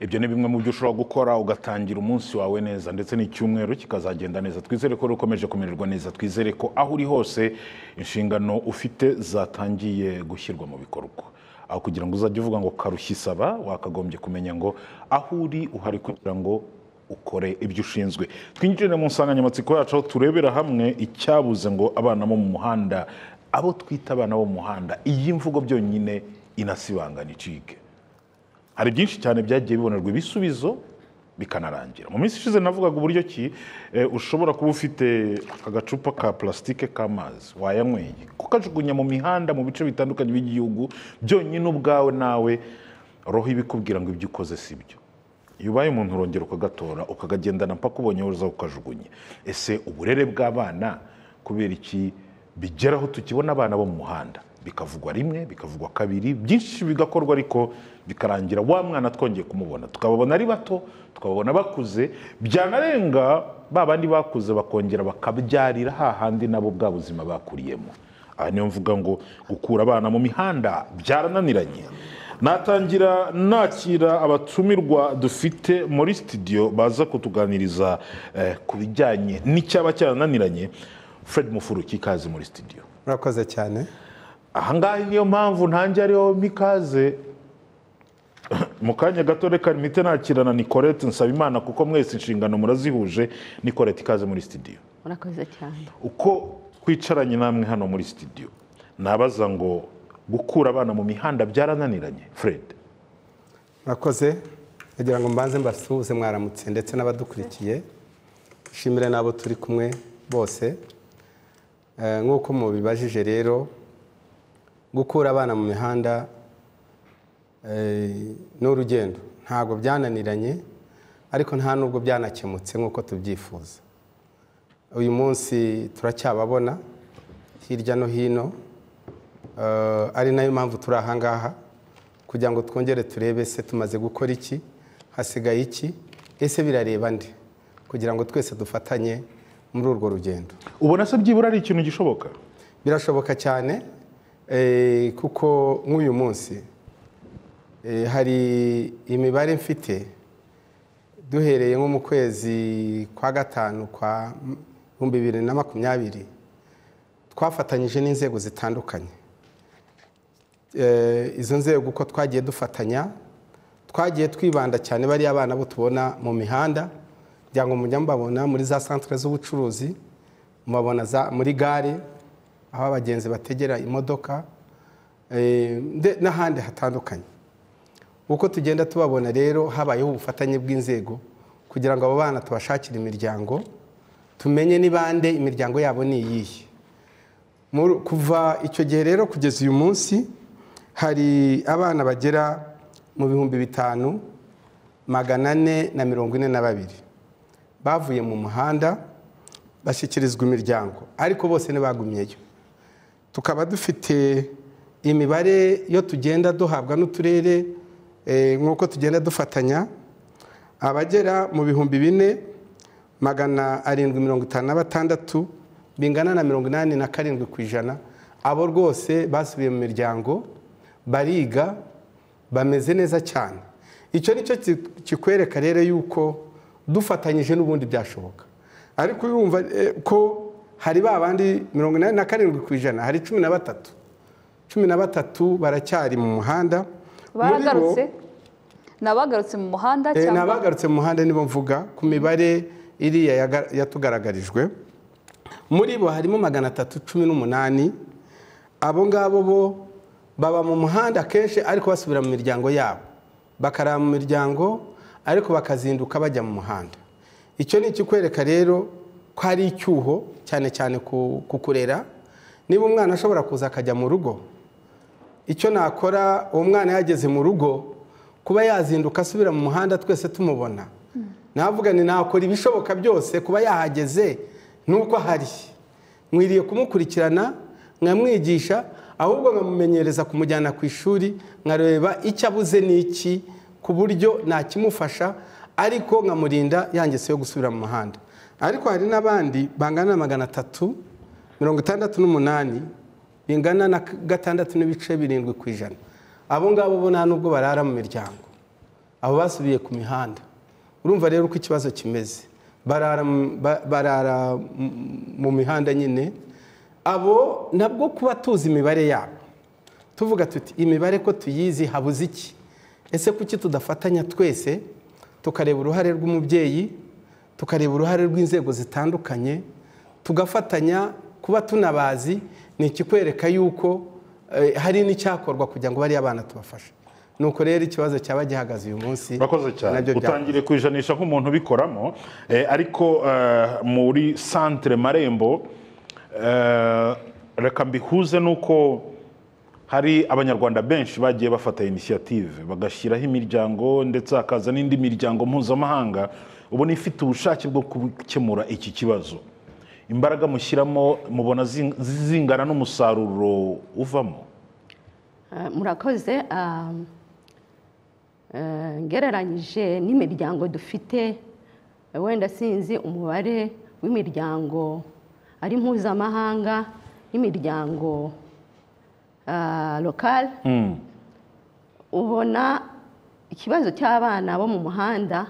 ibyo ni bimwe mu byo ushobora gukora ugatangira umunsi wawe neza ndetse n'icyumweru kikazagenda neza. Twizere ko rukomeje kumererwa neza, twizere ko aho uri hose inshingano ufite zatangiye gushyirwa mu bikorwa, aho kugira ngo uzajye uvuga ngo karushyisaba, wakagombye kumenya ngo aho uri uhari kugira ngo ukore ibyo ushinzwe. Twinjire mu nsanganyamatsiko yacu turebera hamwe icyabuze ngo abana mu muhanda, abo twita abana bo mu muhanda, iyi mvugo byonyine inasibangana icike. Hari byinshi cyane byagiye bibonerwa ibisubizo bikanarangira. Mu minsi ishize navugaga uburyo ki ushobora kuba ufite akagacupa ka plastike k'amazi wayanyweye kukajugunya mu mihanda mu bice bitandukanye by'igihugu, byonyine ubwawe nawe roho ibikubwira ngo ibyo ukoze sibyo. Iyo ubaye umuntu urongera ukagatora ukakagendana mpaka ubonye uza ukajugunya. Ese uburere bw'abana kubera iki bigeraho tukibona abana bo mu muhanda? Bikavugwa rimwe, bikavugwa kabiri, byinshi bigakorwa ariko bikarangira wa mwana twongeye kumubona tukababona ari bato, tukababona bakuze, byanarenga babandi bakuze bakongera bakabyarira hahandi nabo bwa buzima bakuriyemo. Aha niyo mvuga ngo gukura abana mu mihanda byarananiranye. Natangira nakira abatumirwa dufite muri studio baza kutuganiriza kubijyanye n'icyaba cyarananiranye. Fred Mufuruki, kazi muri studio. Murakoze cyane. Ahangaha niyo mpamvu ntangira ariho mikaze mukanya gato, reka mite nakirana Nicole nsaba Imana kuko mwese inshingano murazihuje. Nicole, kaze muri studio. Murakoze cyane. Uko kwicaranye namwe hano muri studio nabaza ngo gukura abana mu mihanda byarananiranye. Fred, murakoze. Nagira ngo mbanze mbasuhuze mwaramutse ndetse n'abadukurikiye, shimire nabo turi kumwe bose. Nkuko mubibajije rero, gukura abana mu mihanda n'urugendo ntago byananiranye, ariko nta nubwo byanakemutse nkuko tubyifuza. Uyu munsi turacyababona hirya no hino, ari nayo mpamvu turi ahangaha kugira ngo twongere turebe se tumaze gukora iki, hasigaye iki, ese birareba nde, kugira ngo twese dufatanye muri urwo rugendo. Ubona se byibura ari ikintu gishoboka? Birashoboka cyane, kuko nk'uyu munsi hari imibare mfite duhereye nko mu kwezi kwa gatanu kwa 2020 twafatanyije n'inzego zitandukanye. Izo nzego uko twagiye dufatanya, twagiye twibanda cyane bari abana bo tubona mu mihanda, byango mujya mbabona muri za centre z'ubucuruzi, mubabona za muri gare aho abagenzi bategera imodoka, n'ahandi hatandukanye. Uko tugenda tubabona rero, habayeho ubufatanye bw'inzego kugira ngo abo bana tubashakire imiryango, tumenye nibande imiryango yabo ni yihe. Kuva icyo gihe rero kugeza uyu munsi hari abana bagera mu 5,442 bavuye mu muhanda bashyikirizwa imiryango, ariko bose ntibagumyeyo. Tukaba dufite imibare yo tugenda duhabwa n'uturere nk'uko tugenda dufatanya, abagera mu 4,756 bingana na 87%, abo rwose basubiye mu miryango, bariga, bameze neza cyane. Icyo nicyo kikwereka rero yuko dufatanyije n'ubundi byashoboka. Ariko urumva ko hari babandi 87%, hari 13. 13 baracyari mu muhanda. Nabagarutse mu muhanda cyangwa nabagarutse mu muhanda nibo mvuga ku mibare iriya yatugaragarijwe. Muri bo harimo 318 abo ngabo bo baba mu muhanda kenshi, ariko basubira mu miryango yabo, bakarara mu miryango ariko bakazinduka bajya mu muhanda. Icyo ni ikikwereka rero ko hari icyuho cyane cyane kukurera. Niba umwana ashobora kuza akajya mu rugo, icyo nakora uwo mwana yageze mu rugo kuba yazinduka asubira mu muhanda twese tumubona, navuga ni nakora ibishoboka byose kuba yahageze. Nuko hari mwiriye kumukurikirana, nkamwigisha, ahubwo nkamumenyereza kumujyana ku ishuri, nkareba icyabuze n'iki ku buryo nakimufasha, ariko nkamurinda yanjyese yo gusubira mu muhanda. Ariko hari nabandi bangana 368 bingana na 6.7%, abo ngabo bo nta nubwo barara mu miryango, abo basubiye ku mihanda. Urumva rero uko ikibazo kimeze. Barara mu mihanda nyine. Abo nabwo kuba tuzi imibare yabo. Tuvuga tuti imibare ko tuyizi habuze iki? Ese kuki tudafatanya twese tukareba uruhare rw'umubyeyi, tukareba uruhare rw'inzego zitandukanye, tugafatanya kuba tunabazi ni ikikwereka yuko hari n'icyakorwa kugira ngo bari abana tubafashe. Nuko rero ikibazo cyaba gihagaze uyu munsi utangire kwijanisha nk'umuntu bikoramo ariko muri centre Marembo reka mbihuze nuko hari abanyarwanda benshi bagiye bafata initiative bagashyiraho imiryango ndetse hakaza n'indi miryango mpuzamahanga ubona ifite ubushake bwo gukemura iki kibazo. Imbaraga mushyiramo mubona zizingana n'umusaruro uvamo? Murakoze. Ngereranyije n'imiryango dufite wenda sinzi umubare w'imiryango ari mpuzamahanga n'imiryango local, ubona ikibazo cy'abana bo mu muhanda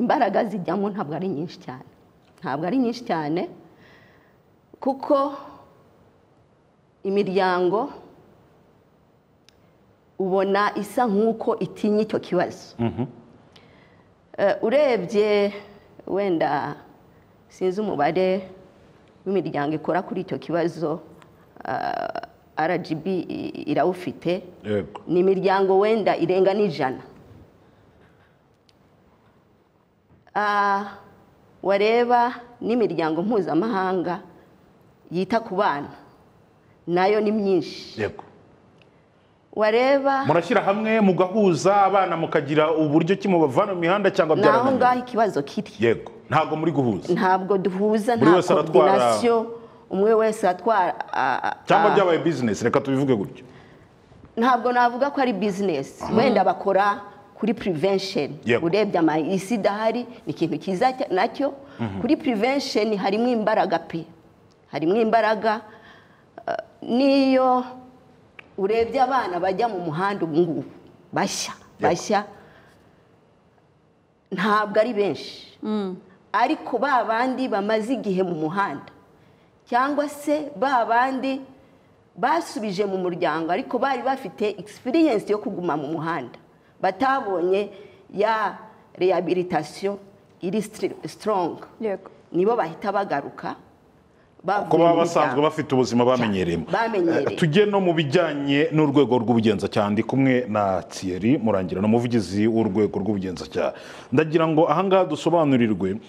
imbaraga zijyamo ntabwo ari nyinshi cyane kuko imiryango ubona isa nk'uko itinye icyo kibazo. Urebye wenda sinzi umubare w'imiryango ikora kuri icyo kibazo RGB irawufite ni imiryango wenda irenga n'ijana. Wareba n'imiryango mpuzamahanga yita ku bana nayo ni myinshi. Yego. Wareba murashyira hamwe mugahuza abana mukagira uburyo kimubavana mihanda cyangwa byarana. Naho ngaho ikibazo kiri. Yego. Ntabwo muri guhuza. Ntabwo duhuza nta coordination, umwe wese atwara cyangwa byabaye business. Reka tubivuge gutyo. Ntabwo navuga ko ari business. Wenda bakora kuri prevention, urebye amayisida hari ikintu kiza nacyo kuri prevention harimo imbaraga pe, harimo imbaraga niyo urebye abana bajya mu muhanda ubungu bashya ntabwo ari benshi ariko babandi bamaze igihe mu muhanda cyangwa se babandi basubije mu muryango ariko bari bafite experience yo kuguma mu muhanda batabonye ya rehabilitation iri strong. Yego. Nibo bahita bagaruka kuba basanzwe bafite ubuzima bamenyeremo. Tujye no mu bijyanye n'urwego rw'ubugenzacyaha ndi kumwe na Thierry Murangira n'umuvugizi w'urwego rw'ubugenzacyaha. Ndagira ngo ahangaha dusobanurirwe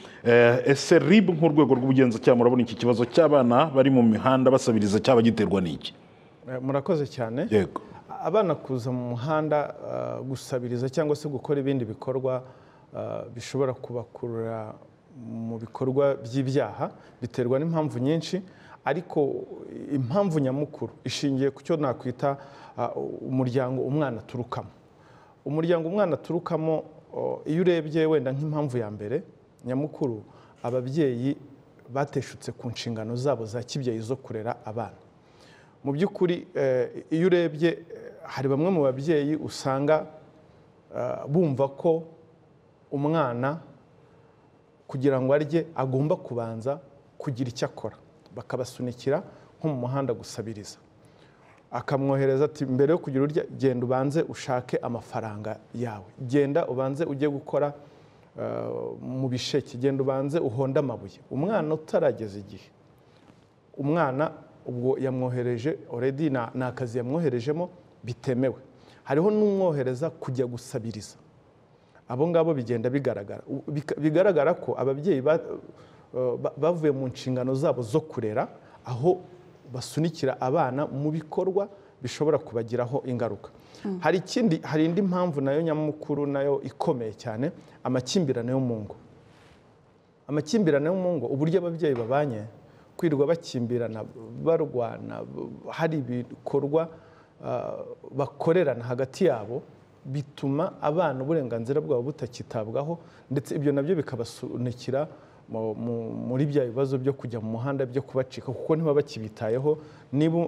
ese RIB nk'urwego rw'ubugenzacyaha murabona iki kibazo cy'abana bari mu mihanda basabiriza cyaba giterwa n'iki? Murakoze cyane. Yego. Abana kuza mu muhanda gusabiriza cyangwa se gukora ibindi bikorwa bishobora kubakurura mu bikorwa by'ibyaha biterwa n'impamvu nyinshi ariko impamvu nyamukuru ishingiye ku cyo nakwita umuryango umwana aturukamo. Umuryango umwana aturukamo iyo urebye wenda nk'impamvu ya mbere nyamukuru ababyeyi bateshutse ku nshingano zabo za kibyeyi zo kurera abana. Mu by'ukuri iyo urebye hari bamwe mu babyeyi usanga bumva ko umwana kugira ngo arye agomba kubanza kugira icyo akora bakabasunikira nko mu muhanda gusabiriza akamwohereza ati mbere yo kugira urya genda ubanze ushake amafaranga yawe, genda ubanze ujye gukora mu bisheke, genda ubanze uhonda amabuye. Umwana utarageze igihe umwana ubwo yamwohereje already na kazi yamwoherejemo bitemewe. Hariho n'umwohereza kujya gusabiriza. Abo ngabo bigenda bigaragara ko ababyeyi bavuye mu nshingano zabo zo kurera aho basunikira abana mu bikorwa bishobora kubagiraho ingaruka. Hari indi mpamvu nayo nyamukuru nayo ikomeye cyane, amakimbirane yo mu ngo. Amakimbirane yo mu ngo uburyo ababyeyi babanye kwirwa bakimbirana barwana hari ibikorwa bakorerana hagati yabo bituma abana uburenganzira bwabo butakitabwaho ndetse ibyo nabyo bikabasunikira muri bya bibazo byo kujya mu muhanda byo kubacika kuko ntiba bakibitayeho. Niba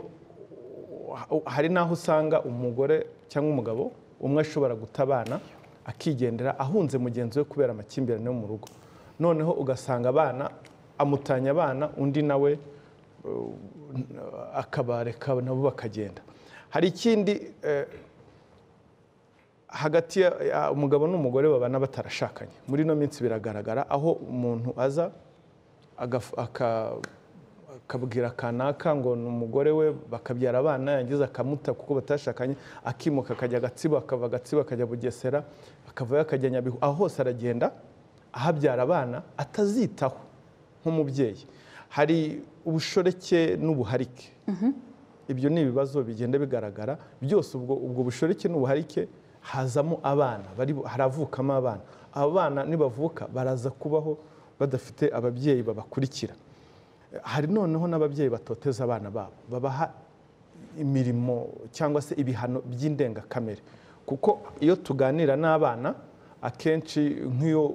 hari naho usanga umugore cyangwa umugabo umwe ashobora gutabana akigendera ahunze mugenzi we kubera amakimbirane yo mu rugo, noneho ugasanga abana amutanya abana undi nawe akabareka nabo bakagenda. Hari ikindi hagati ya umugabo n'umugore babana batarashakanye. Muri no minsi biragaragara aho umuntu aza akabwira kanaka ngo n'umugore we bakabyara abana yangiza akamuta kuko batashakanye, akimuka akajya Gatsibo, akava Gatsibo akajya Bugesera, akava akajya Nyabihu, aho hose aragenda ahabyara abana atazitaho nk'umubyeyi. Hari ubushoreke n'ubuharike. Ibyo ni ibibazo bigenda bigaragara byose. Ubwo bushoreke n'ubuharike hazamo abana, haravukamo abana. Abo bana nibavuka baraza kubaho badafite ababyeyi babakurikira. Hari noneho n'ababyeyi batoteza abana babo, babaha imirimo cyangwa se ibihano by'indengakamere. Kuko iyo tuganira n'abana akenshi nk'iyo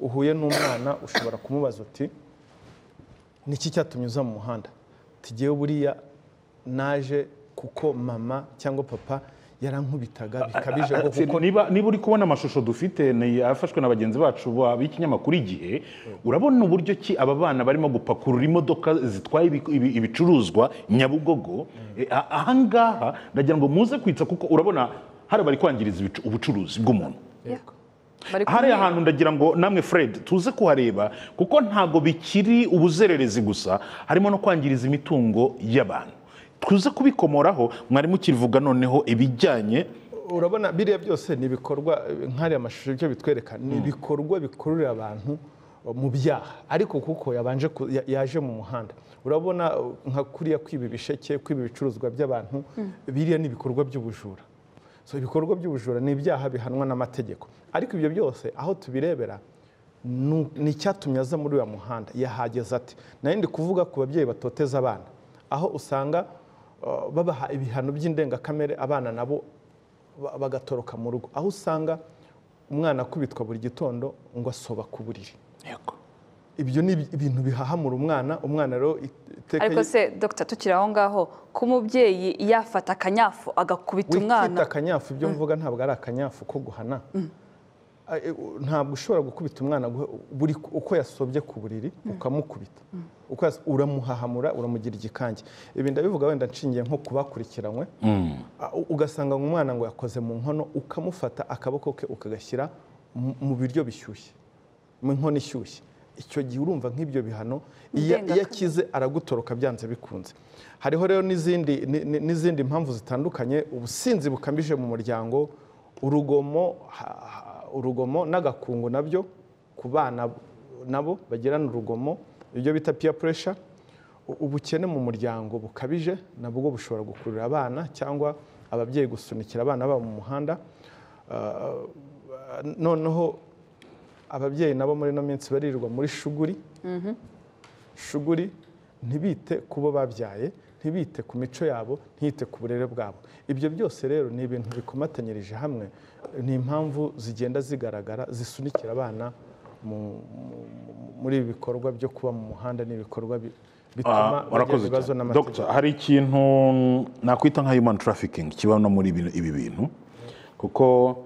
uhuye n'umwana ushobora kumubaza uti niki cyatumye uza mu muhanda, tugiye buriya naje kuko mama cyangwa papa yarankubitaga bikabije kuko niba uri kubona amashusho dufite afashwe na bagenzi bacu b'ikinyamakuru igihe, urabona uburyo ki aba bana barimo gupakurura imodoka zitwaye ibicuruzwa Nyabugogo. Ahangaha ndagira ngo muze kwitsa kuko urabona hari bari kwangiriza ubucuruzi bw'umuntu. Hari ahantu ndagira ngo namwe Fred tuze kuhareba kuko ntago bikiri ubuzererezi gusa, harimo no kwangiriza imitungo y'abantu. Tuze kubikomoraho, mwari mukirivuga noneho ibijyanye. Urabona biriya byose ni bikorwa, nkari amashusho byo bitwereka, ni bikorwa bikurura abantu mu byaha, ariko kuko yabanje yaje mu muhanda. Urabona nka kuriya kwiba ibisheke, kwiba ibicuruzwa by'abantu, biriya ni bikorwa by'ubujura. So ibikorwa by'ubujura ni ibyaha bihanwa n'amategeko. Ariko ibyo byose aho tubirebera ni cyatumye aza muri uyu muhanda, yahageze ati. Nayindi kuvuga ku babyeyi batoteza abana, aho usanga babaha ibihano by'indengakamere abana nabo bagatoroka mu rugo, aho usanga umwana akubitwa buri gitondo ngo asoba ku buriri. Yego, ibyo ni ibintu bihahamura umwana. Rero iteka ariko se Dr. tukiraho ngaho ku mubyeyi yafata akanyafu agakubita umwana, wita akanyafu, ibyo mvuga ntabwo ari akanyafu ko guhana. Ntabwo ushobora gukubita umwana buri uko yasobye ku buriri ukamukubita, uko uramuhahamura, uramugira igikange. Ibi ndabivuga wenda nshingiye nko kubakurikiranywe, ugasanga umwana ngo yakoze mu nkono, ukamufata akaboko ke ukagashyira mu biryo bishyushye, mu nkono ishyushye. Icyo gihe urumva nk'ibyo bihano iyo akize aragutoroka byanze bikunze. Hariho rero n'izindi mpamvu zitandukanye: ubusinzi bukambije mu muryango, urugomo n'agakungu nabyo ku bana nabo bagirana urugomo, ibyo bita peer pressure. Ubukene mu muryango bukabije nabwo bushobora gukurura abana cyangwa ababyeyi gusunikira abana babo mu muhanda. Noneho ababyeyi nabo muri no minsi barirwa muri shuguri. Shuguri, ntibite kubo babyaye, ntibite ku mico yabo, ntite ku burere bwabo. Ibyo byose rero ni ibintu bikomatanyirije hamwe, ni impamvu zigenda zigaragara zisunikira abana muri ibikorwa byo kuba mu muhanda, ni ibikorwa bituma ibibazo n'amategeko. Dr. hari ikintu nakwita nka human trafficking kibana muri ibi bintu, kuko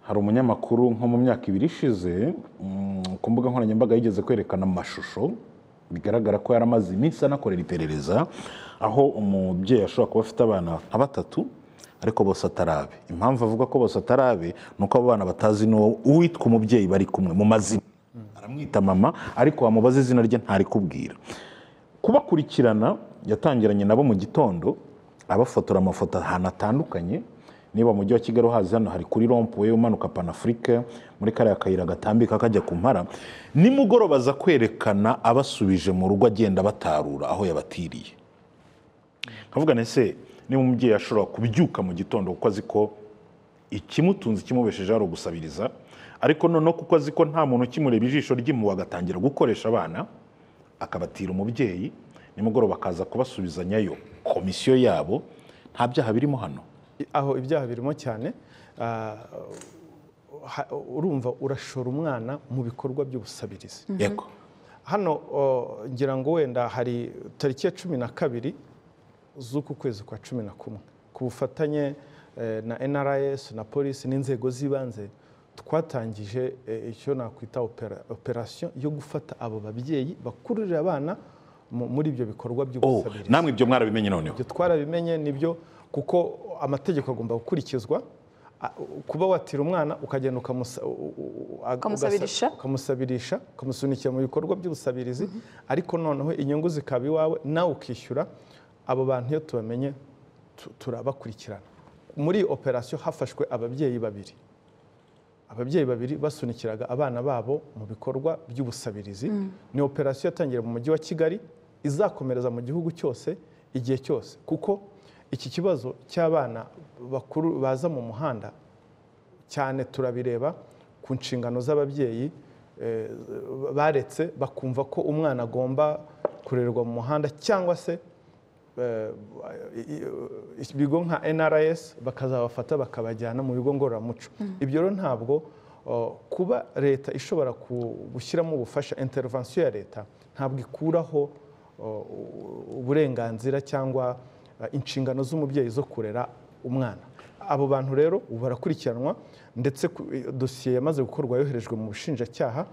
hari umunyamakuru nko mu myaka ibiri ishize ku mbuga nkoranyambaga yigeze kwerekana amashusho bigaragara ko yaramaze iminsi anakorera iperereza, aho umubyeyi ashobora kuba afite abana nka batatu ariko bose atarabe. Impamvu avuga ko bose atarabe nuko abo bana batazi n'uwo uwitwa umubyeyi bari kumwe mu mazina. Aramwita mama ariko wamubaza izina rye ntari kubwira. Kubakurikirana yatangiranye nabo mu gitondo, abafotora amafoto ahantu atandukanye. Niba mujyi wa Kigali hazi hano hari kuri rompuwe umanuka Panafrique muri kare akayira gatambika kajya ku Mpara, nimugorobaza kwerekana abasubije mu rugo agenda batarura aho yabatiriye. Kavuga nese ni umubyeyi ashobora kubyuka mu gitondo kuko aziko ikimutunzi kimubesheje ari gusabiriza, ariko none kuko aziko nta muntu kimureba ijisho ry'imuwa gatangira gukoresha abana akabatira umubyeyi, nimugoroba kaza kubasubizanyayo komisiyo yabo. Nta byaha birimo hano? Aho ibyaha birimo cyane. Urumva urashora umwana mu bikorwa by'ubusabirizi. Yego, hano ngira ngo wenda hari tariki ya 12 z'uku kwezi kwa 11 ku bufatanye na NRIS na polisi n'inzego zibanze twatangije icyo nakwita operation yo gufata abo babyeyi bakururira abana muri ibyo bikorwa by'ubusabiri. Namwe ibyo mwarabimenye noneho? Ibyo twarabimenye nibyo, kuko amategeko agomba gukurikizwa. Kuba watira umwana ukagenda ukamusabirisha ukamusunikira mu bikorwa by'ubusabirizi, ariko noneho inyungu zikaba iwawe nawe ukishyura. Abo bantu iyo tubamenye turabakurikirana. Muri operasiyo hafashwe ababyeyi babiri. Ababyeyi babiri basunikiraga abana babo mu bikorwa by'ubusabirizi. Ni operasiyo yatangiye mu mujyi wa Kigali, izakomereza mu gihugu cyose igihe cyose, kuko iki kibazo cy'abana bakuru baza mu muhanda cyane turabireba ku nshingano z'ababyeyi baretse bakumva ko umwana agomba kurererwa mu muhanda, cyangwa se ibigo nka NRS bakazabafata bakabajyana mu bigo ngororamuco. Ibyo rero ntabwo kuba leta ishobora gushyiramo ubufasha, intervention ya leta ntabwo ikuraho uburenganzira cyangwa inshingano z'umubyeyi zo kurera umwana. Abo bantu rero barakurikiranwa, ndetse dosiye yamaze gukorwa yoherejwe mu bushinjacyaha.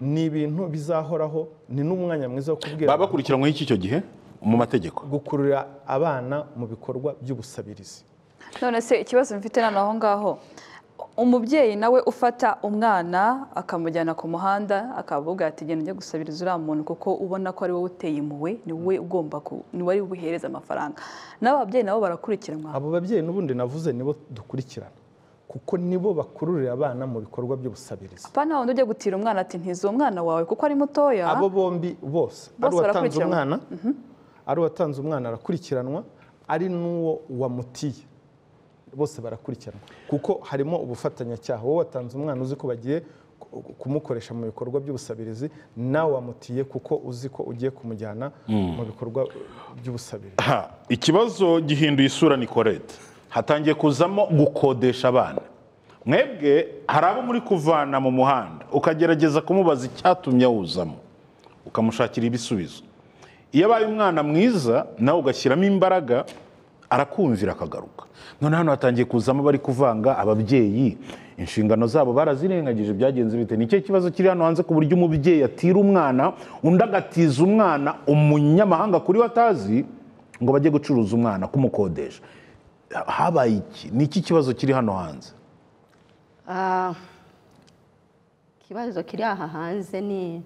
Ni ibintu bizahoraho, ni n'umwanya mwiza wo kubwira baba bakurikiranwa y'icyo gihe mu mategeko gukurura abana mu bikorwa by'ubusabirizi. None se ikibazo mfite naho ngaho, umubyeyi nawe ufata umwana akamujyana ku muhanda akavuga ati genda njye gusabiriza uriya muntu, kuko ubona ko ari wowe uteye impuhwe, ni wowe ugomba ku ni wari ubuhereza amafaranga, n'ababyeyi nabo barakurikiranwa? Abo babyeyi n'ubundi navuze nibo dukurikirana, kuko nibo bakururira abana mu bikorwa by'ubusabirizi. Apana wundi ujye gutira umwana ati ntize umwana wawe kuko ari mutoya. Abo bombi bose, ari watanze umwana, arakurikiranwa, ari n'uwo wamutiye, bose barakurikiranwa, kuko harimo ubufatanyacyaha. Wowe watanze umwana uzi ko bagiye kumukoresha mu bikorwa by'ubusabirizi, nawe wamutiye kuko uzi ko ugiye kumujyana mu bikorwa by'ubusabirizi. Ikibazo gihinduye isura Nicolette, hatangiye kuzamo gukodesha abana. Mwebwe hari abo muri kuvana mu muhanda ukagerageza kumubaza icyatumye awuzamo ukamushakira ibisubizo. Iyo abaye umwana mwiza nawe ugashyiramo imbaraga arakumvira akagaruka. None hano hatangiye kuzamo bari kuvanga ababyeyi, inshingano zabo barazirengagije, byagenze bite? Ni cyo kibazo kiri hano hanze, ku buryo umubyeyi atira umwana, undi agatiza umwana umunyamahanga kuri watazi ngo bajye gucuruza umwana kumukodesha. Habaye iki? Ni iki kibazo kiri hano hanze? Kibazo kiri aha hanze ni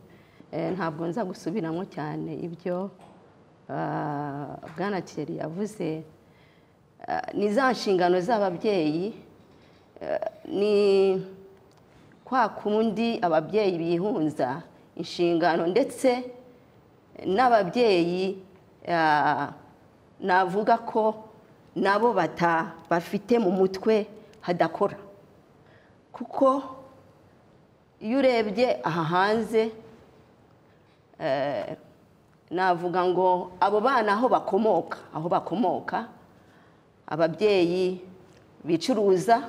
ntabwo nza gusubiramo cyane ibyo Bwana Thierry avuze. Ni za nshingano z'ababyeyi, ni kwa kundi ababyeyi bihunza inshingano, ndetse n'ababyeyi navuga ko nabo bafite mu mutwe hadakora. Kuko iyo urebye aha hanze navuga ngo abo bana aho bakomoka ababyeyi bicuruza,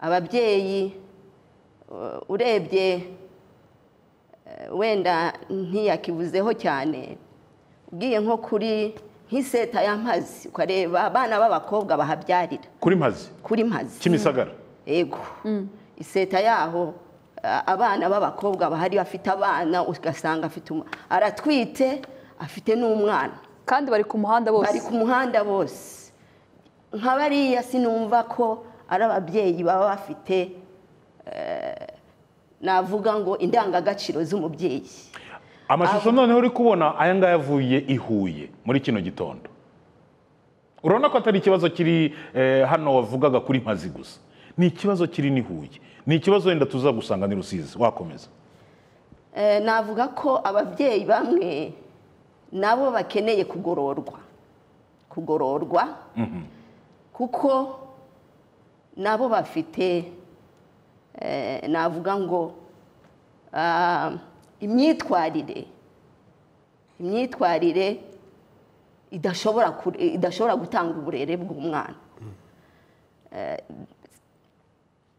ababyeyi urebye wenda ntiyakibuzeho cyane, ugiye nko kuri nk'iseta ya Mpazi ukareba abana b'abakobwa bahabyarira kuri Mpazi Kimisagara, yego iseta yaho abana b'abakobwa bahari bafite abana, ugasanga afite aratwite afite n'umwana, kandi bari ku muhanda bose. Nkabariya sinumva ko ari ababyeyi baba bafite navuga ngo indangagaciro z'umubyeyi. Amashusho noneho uri kubona aya ngaya avuye i Huye muri kino gitondo, urabona ko atari ikibazo kiri hano wavugaga kuri Mpazi gusa, ni ikibazo kiri ni Huye, ni ikibazo wenda tuza gusanga ni Rusizi. Wakomeza. Navuga ko ababyeyi bamwe nabo bakeneye kugororwa kuko nabo bafite navuga ngo imyitwarire idashobora gutanga uburere bw'umwana.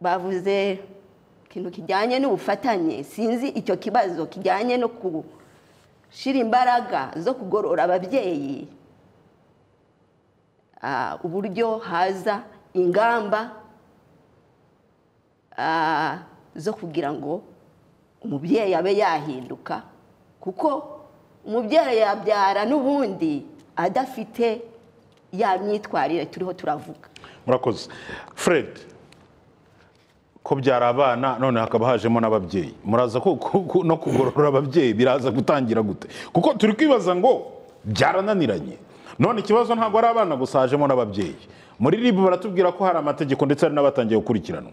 Bavuze ikintu kijyanye n'ubufatanye, sinzi icyo kibazo kijyanye no gushyira imbaraga zo kugorora ababyeyi, uburyo haza ingamba zo kugira ngo umubyeyi abe yahinduka kuko umubyeyi yabyara n'ubundi adafite ya myitwarire turiho turavuga. Murakoze Fred, ko byara abana none hakaba hajemo n'ababyeyi, muraza ko no kugorora ababyeyi biraza gutangira gute kuko turi kwibaza ngo byarananiranye none ikibazo ntago ari abana gusajemo n'ababyeyi muri ribu baratubwira ko hari amategeko ndetse ari n'abatangiye gukurikirana.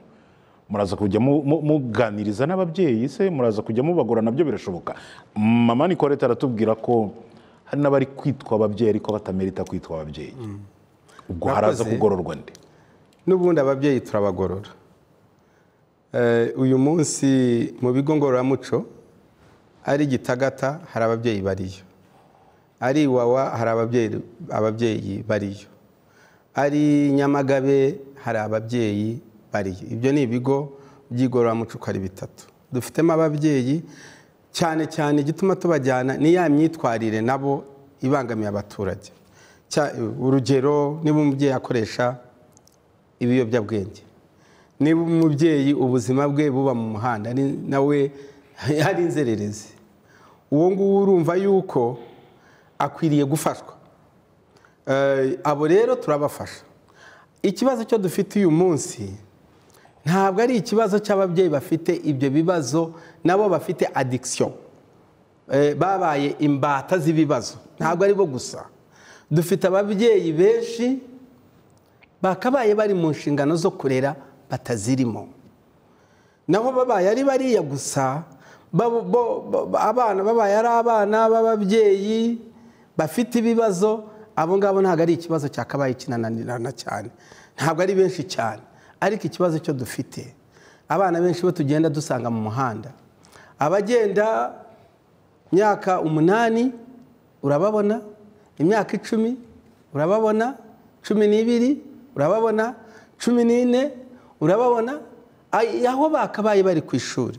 Muraza kujya muganiriza n'ababyeyi se, muraza kujya mubagora nabyo birashoboka? Mama Nicole aratubwira ko hari n'abari kwitwa ababyeyi ariko batamerita kwitwa ababyeyi, ubwo haraza kugororwa nde? N'ubundi ababyeyi turabagorora. Uyu munsi mu bigo ngororamuco ari Gitagata hari ababyeyi bariyo, ari Iwawa hari ababyeyi bariyo, ari Nyamagabe hari ababyeyi bariyo. Ibyo ni ibigo by'igororamuco ari bitatu dufitemo ababyeyi. Cyane cyane gituma tubajyana ni ya myitwarire nabo ibangamiye abaturage. Urugero, niba umubyeyi akoresha ibiyobyabwenge, niba umubyeyi ubuzima bwe buba mu muhanda nawe hari inzererezi, uwo nguwo urumva yuko akwiriye gufashwa. Abo rero turabafasha. Ikibazo cyo dufite uyu munsi ntabwo ari ikibazo cy'ababyeyi bafite ibyo bibazo, nabo bafite addiction, babaye imbata z'ibibazo. Ntabwo ari bo gusa, dufite ababyeyi benshi bakabaye bari mu nshingano zo kurera batazirimo, nabo babaye ari bariya gusa. Abana babaye ari abana b'ababyeyi bafite ibibazo. Abo ngabo ntabwo ari ikibazo cyakabaye kinananirana cyane, ntabwo ari benshi cyane. Ariko ikibazo cyo dufite abana benshi bo tugenda dusanga mu muhanda, abagenda imyaka 8 urababona, imyaka 10 urababona, 12 urababona, 14 urababona, aho bakabaye bari ku ishuri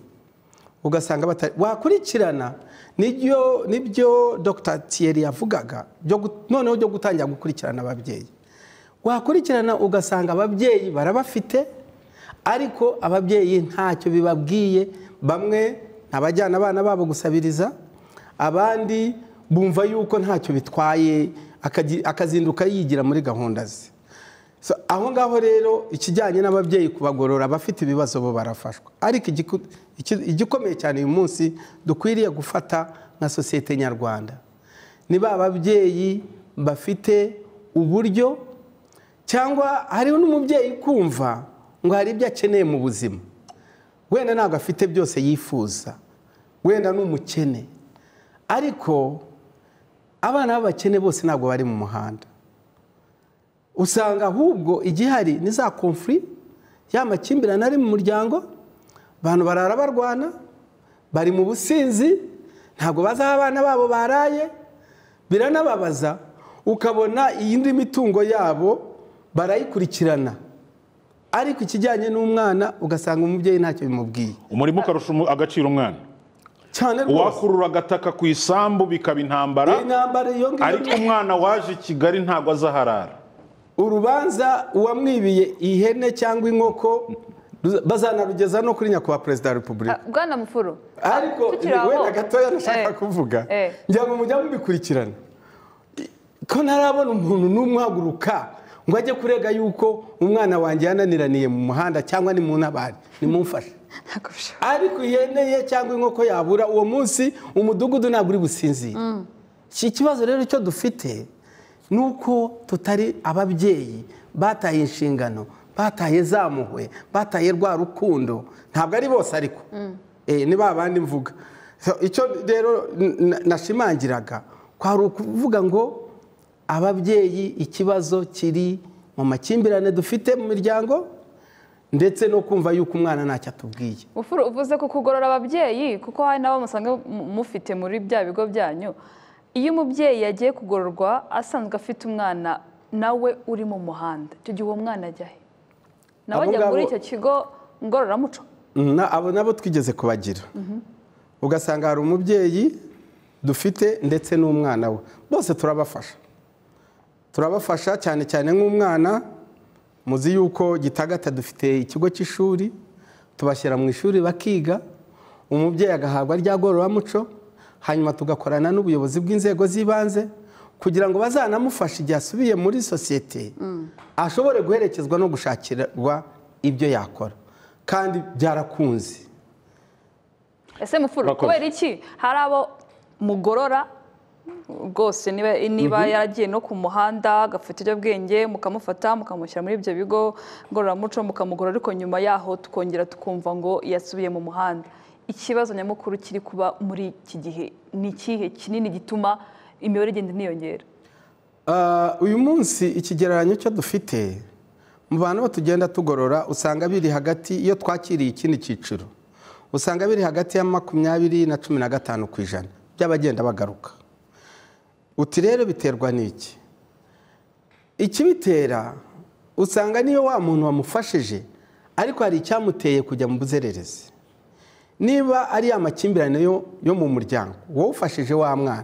ugasanga wakurikirana. Nibyo Dr Thierry yavugaga noneho byo gutangira gukurikirana ababyeyi. Wakurikirana ugasanga ababyeyi barabafite ariko ababyeyi ntacyo bibabwiye. Bamwe ntabajyana abana babo gusabiriza, abandi bumva yuko ntacyo bitwaye akazinduka yigira muri gahunda ze. Aho ngaho rero ikijyanye n'ababyeyi kubagorora bafite ibibazo bo barafashwa. Ariko igikomeye cyane uyu munsi dukwiriye gufata nka sosiyete nyarwanda ni ba babyeyi bafite uburyo, cyangwa hariho n'umubyeyi kumva ngo hari ibyo akeneye mu buzima, wenda ntabwo afite byose yifuza, wenda n'umukene. Ariko abana b'abakene bose ntabwo bari mu muhanda, usanga ahubwo igihari ni za konfuri, ya makimbirane ari mu muryango. Abantu barara barwana, bari mu businzi, ntabwo bazaha abana babo baraye, biranababaza. Ukabona iyindi mitungo yabo barayikurikirana, ariko ikijyanye n'umwana ugasanga umubyeyi ntacyo bimubwiye. Umurimo ukarusha agaciro umwana cyane rwose, uwakurura agataka ku isambu bikaba intambara, ariko umwana waje Kigali ntago azaharara. Urubanza uwamwibiye ihene cyangwa inkoko bazanarugeza no kuri nyakubahwa Perezida wa Repubulika. Bwana Mufuru, ariko wenda gatoya nashaka kuvuga njya mu mujya mubikurikirana ko ntarabona umuntu n'umwaguruka ngo ajye kurega yuko umwana wanjye yananiraniye mu muhanda cyangwa ni mu ntabari nimumfashe. Ariko ihene ye cyangwa inkoko yabura uwo munsi umudugudu ntabwo uri businzire. Iki kibazo rero cyo dufite nuko tutari ababyeyi bataye inshingano, bataye zampuhwe, bataye rwa rukundo. Ntabwo ari bose ariko ni babandi mvuga. Icyo rero nashimangiraga kwari ukuvuga ngo ababyeyi ikibazo kiri mu makimbirane dufite mu miryango, ndetse no kumva yuko umwana ntacyo atubwiye. Mufuru, uvuze ko kugorora ababyeyi kuko hari nabo musanga mufite muri bya bigo byanyu. Iyo umubyeyi yagiye kugororwa asanzwe afite umwana nawe uri mu muhanda, tugiye uwo mwana ajya he? Nawe ajya muri icyo kigo ngororamuco? Abo nabo twigeze kubagira. Ugasanga hari umubyeyi dufite ndetse n'umwana we, bose turabafasha. Turabafasha cyane cyane nk'umwana muzi yuko Gitagato dufite ikigo cy'ishuri tubashyira mu ishuri bakiga, umubyeyi agahabwa rya gororamuco, hanyuma tugakorana n'ubuyobozi bw'inzego z'ibanze kugira ngo bazanamufashe igihe asubiye muri societe ashobore guherekezwa no gushakirwa ibyo yakora, kandi byarakunze. Ese Mufuruki kubera iki harabo mugorora rwose niba yaragiye no ku muhanda agafata ibyo bwenge mukamufata mukamushyira muri ibyo bigo ngororamuco mukamugora, ariko nyuma yaho tukongera tukumva ngo yasubiye mu muhanda? Ikibazo nyamukuru kiri kuba muri iki gihe ni ikihe kinini gituma imibare igenda niyongera? Uyu munsi ikigereranyo cyo dufite mu bantu batugenda tugorora usanga biri hagati, iyo twakiriye ikindi cyiciro usanga biri hagati ya 20% na 15% by'abagenda bagaruka. Uti rero biterwa n'iki? Ikibitera usanga niyo wa muntu wamufashije ariko hari icyamuteye kujya mu buzererezi, niba ari amakimbirane yo mu muryango wowe ufashije wa mwana,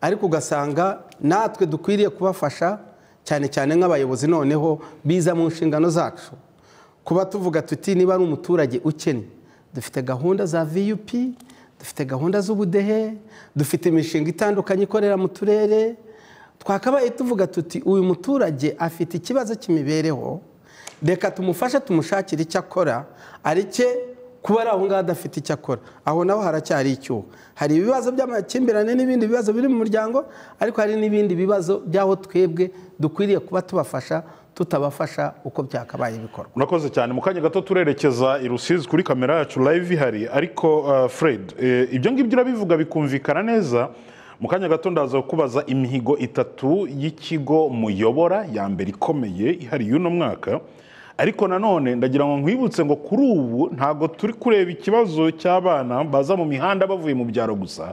ariko ugasanga natwe dukwiriye kubafasha cyane cyane nk'abayobozi noneho biza mu nshingano zacu kuba tuvuga tuti niba ari umuturage ukene, dufite gahunda za VUP, dufite gahunda z'ubudehe, dufite imishinga itandukanye ikorera mu turere, twakabaye tuvuga tuti uyu muturage afite ikibazo cy'imibereho reka tumufashe tumushakire icyakora, arike kuba ari aho ngaho adafite icyakora, aho naho haracyari icyuho. Hari ibibazo by'amakimbirane n'ibindi bibazo biri mu muryango, ariko hari n'ibindi bibazo byaho twebwe dukwiriye kuba tubafasha tutabafasha uko byakabaye bikorwa. Murakoze cyane. Mu kanya gato turerekeza i Rusizi kuri kamera yacu live hari, ariko Fred, ibyo ngibyo urabivuga bikumvikana neza. Mu kanya gato ndaza kubaza imihigo 3 y'ikigo muyobora ya mbere ikomeye ihari y'uno mwaka. Ariko nanone ndagira ngo nkwibutse ngo kuri ubu ntago turi kureba ikibazo cy'abana baza mu mihanda bavuye mu byaro gusa,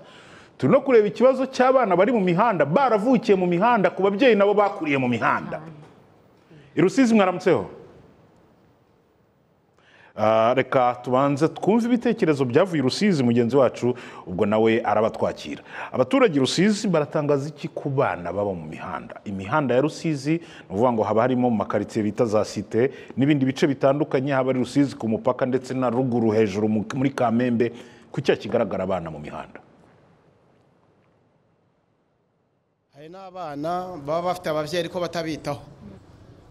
turi no kureba ikibazo cy'abana bari mu mihanda baravukiye mu mihanda ku babyeyi nabo bakuriye mu mihanda. I Rusizi mwaramutseho. Reka tubanze twumve ibitekerezo byavuye i Rusizi mugenzi wacu ubwo nawe arabatwakira. Abaturage Rusizi baratangaza iki ku bana baba mu mihanda? Imihanda ya Rusizi nuvuga ngo haba harimo mu makaritsiye bita za site n'ibindi bice bitandukanye, haba ari Rusizi ku mupaka ndetse na ruguru hejuru muri Kamembe, kucya kigaragara abana mu mihanda. Hari n'abana baba bafite abavyeyi ariko batabitaho.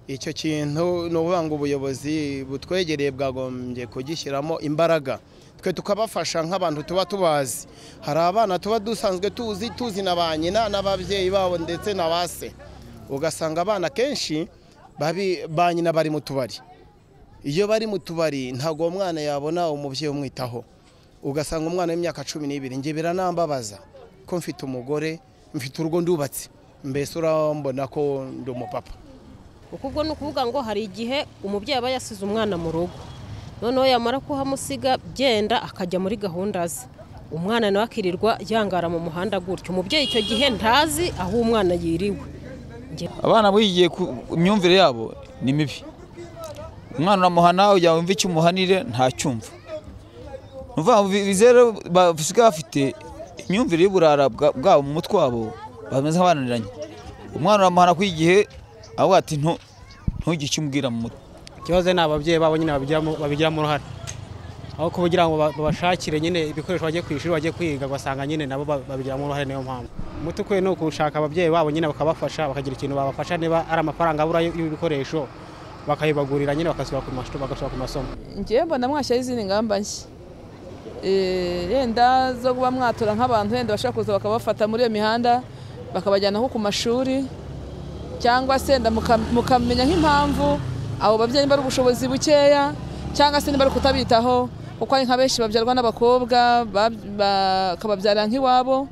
Icyo kintu nuvuga ngo ubuyobozi butwegereye bwagombye kugishyiramo imbaraga, twe tukabafasha nk'abantu tuba tubazi. Hari abana tuba dusanzwe tuzi na ba nyina n'ababyeyi babo ndetse na base, ugasanga abana kenshi ba nyina bari mu tubari. Iyo bari mu tubari ntago umwana yabona umubyeyi umwitaho, ugasanga umwana w'imyaka 12 nge biranambabaza ko mfite umugore, mfite urugo ndubatse, mbese urambona ko ndi umupapa. Ukubwo no kuvuga ngo hari igihe umubyeyi aba yasize umwana mu rugo, noneho yamara kuhamusiga byenda akajya muri gahunda ze, umwana nawe akirirwa yangara mu muhanda gutyo, umubyeyi icyo gihe ntazi aho umwana yiriwe. Abana bigiye imyumvire yabo ni mibi, umwana uramuhana yumva icyo umuhanire ntacyumva, nuvuga bizere basiga bafite imyumvire y'uburara bwabo mu mutwe wabo, bameze abananiranye. Umwana uramuhana kwigihe aho ati ntugiki umbwira mu mutwe. Ikibazo ni ababyeyi babo nyine babigiramo uruhare, aho kugira ngo babashakire nyine ibikoresho bagiye ku ishuri bagiye kwiga basanga nyine nabo babigiramo uruhare. Niyo mpamvu mutukwe no gushaka ababyeyi babo nyine bakabafasha, bakagira ikintu babafasha, niba ari amafaranga abura y'ibikoresho bakayibagurira nyine bakasubira ku mashuri bagasubira ku masomo. Ngiye mbona mwashyize izindi ngamba nshya yenda zo kuba mwatura nk'abantu yenda bashaka kuza bakabafata muri iyo mihanda bakabajyana ku mashuri, cyangwa se mukamenya nk'impamvu abo babyeyi bari ubushobozi bukeya cyangwa se bari kutabitaho, kuko ari nka benshi babyarwa n'abakobwa bakababyara nk'iwabo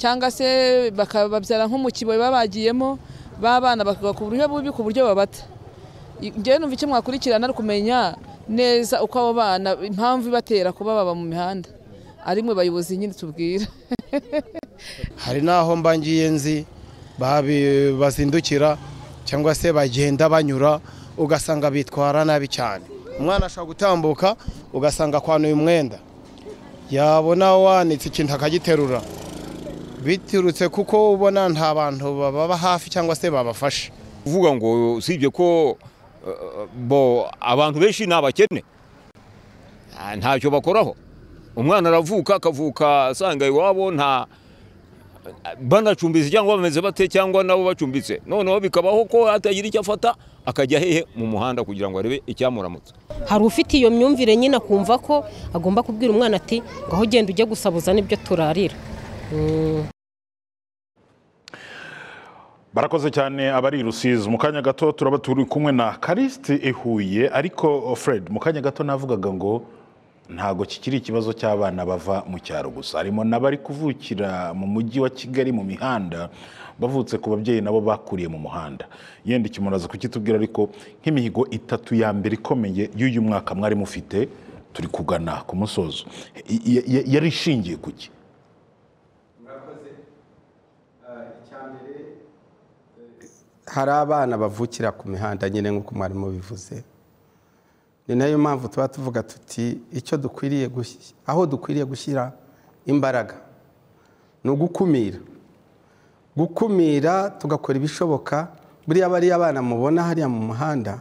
cyangwa se bakababyara nk'umukibo babagiyemo, babana bakagakubura uburyo bubi ku buryo babata. ngewe numva icyo mwakurikirana ari kumenya neza uko abo bana impamvu ibatera kuba baba mu mihanda ari mwe bayobozi nyine tubwira hari naho mbangiye nzi bazindukira cyangwa se bagenda banyura ugasanga bitwara nabi cyane umwana ashaka gutambuka ugasanga kwanuye umwenda yabona wanitse ikintu akagiterura biturutse kuko ubona nta bantu baba hafi cyangwa se babafasha uvuga ngo usibye ko bo abantu benshi nabakene ntacyo bakoraho umwana aravuka akavuka asanga iwabo nta banda cumbitse cyangwa bameze bate cyangwa nabo bacumbitse noneho bikabaho ko atagira icyo afata akajya hehe mu muhanda kugira ngo arebe icyamuramutse hari ufite iyo myumvire nyina kumva ko agomba kubwira umwana ati ngaho genda ujye gusabuza nibyo turarira Barakoze cyane abari Rusizi mu kanya gato turi kumwe na Kariste Huye ariko Fred mu kanya gato navugaga ngo ntago kikiri ikibazo cy'abana bava mu cyaro gusa harimo nabari kuvukira mu mujyi wa Kigali mu mihanda bavutse ku babyeyi nabo bakuriye mu muhanda yende kimuraza kukitubwira ariko nk'imihigo itatu ya mbere ikomeye y'uyu mwaka mwari mufite turi kugana ku musozo yari ishingiye kuki murakoze icyambere hari abana bavukira ku mihanda nyine nko kumwari mu bivuze ni nayo mpamvu tuba tuvuga tuti icyo dukwiriye gushyira aho dukwiriye gushyira imbaraga no gukumira tugakora ibishoboka buriya bari abana mubona hariya mu muhanda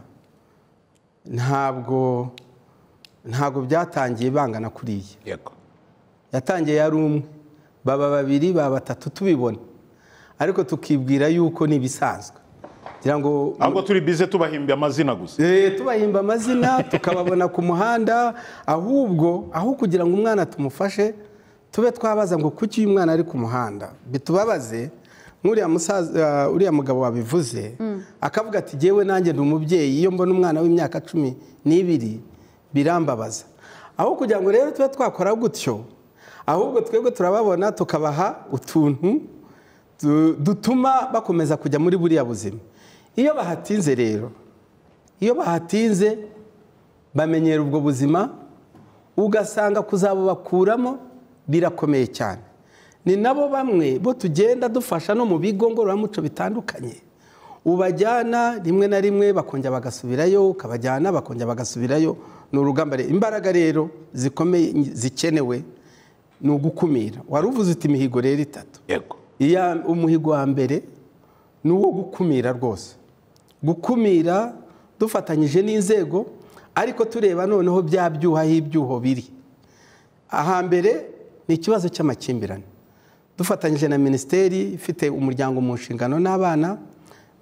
ntabwo byatangiye bangana kuriya yego yatangiye ari umwe baba babiri baba batatu tubibona ariko tukibwira yuko nibisanzwe ngo ahubwo turi bize tubahimbye amazina gusa tubahimba amazina tukababona ku muhanda ahubwo aho kugira ngo umwana tumufashe tube twabaza ngo kuki uyu mwana ari ku muhanda bitubabaze nk'uriya musaza uriya mugabo wabivuze akavuga ati jewe nanjye ndi umubyeyi iyo mbona umwana w'imyaka 12 birambabaza aho kugira ngo rero tube twakora gutyo ahubwo twebwe turababona tukabaha utuntu dutuma bakomeza kujya muri buriya buzima iyo bahatinze rero iyo bahatinze bamenyera ubwo buzima ugasanga kuzabo bakuramo birakomeye cyane ni nabo bamwe bo tugenda dufasha no mu bigo ngororamuco bitandukanye ubajyana rimwe na rimwe bakongera bagasubirayo ukabajyana bakongera bagasubirayo n'urugamba imbaraga rero zikomeye zikenewe no gukumira waruvuze uti imihigo rero itatu yego iya umuhigo wa mbere nuwo gukumira rwose gukumira dufatanyije n'inzego ariko tureba noneho bya byuha ibyuho biri aha mbere ni ikibazo cy'amakimbirane dufatanyije na ministeri ifite umuryango mu nshingano n'abana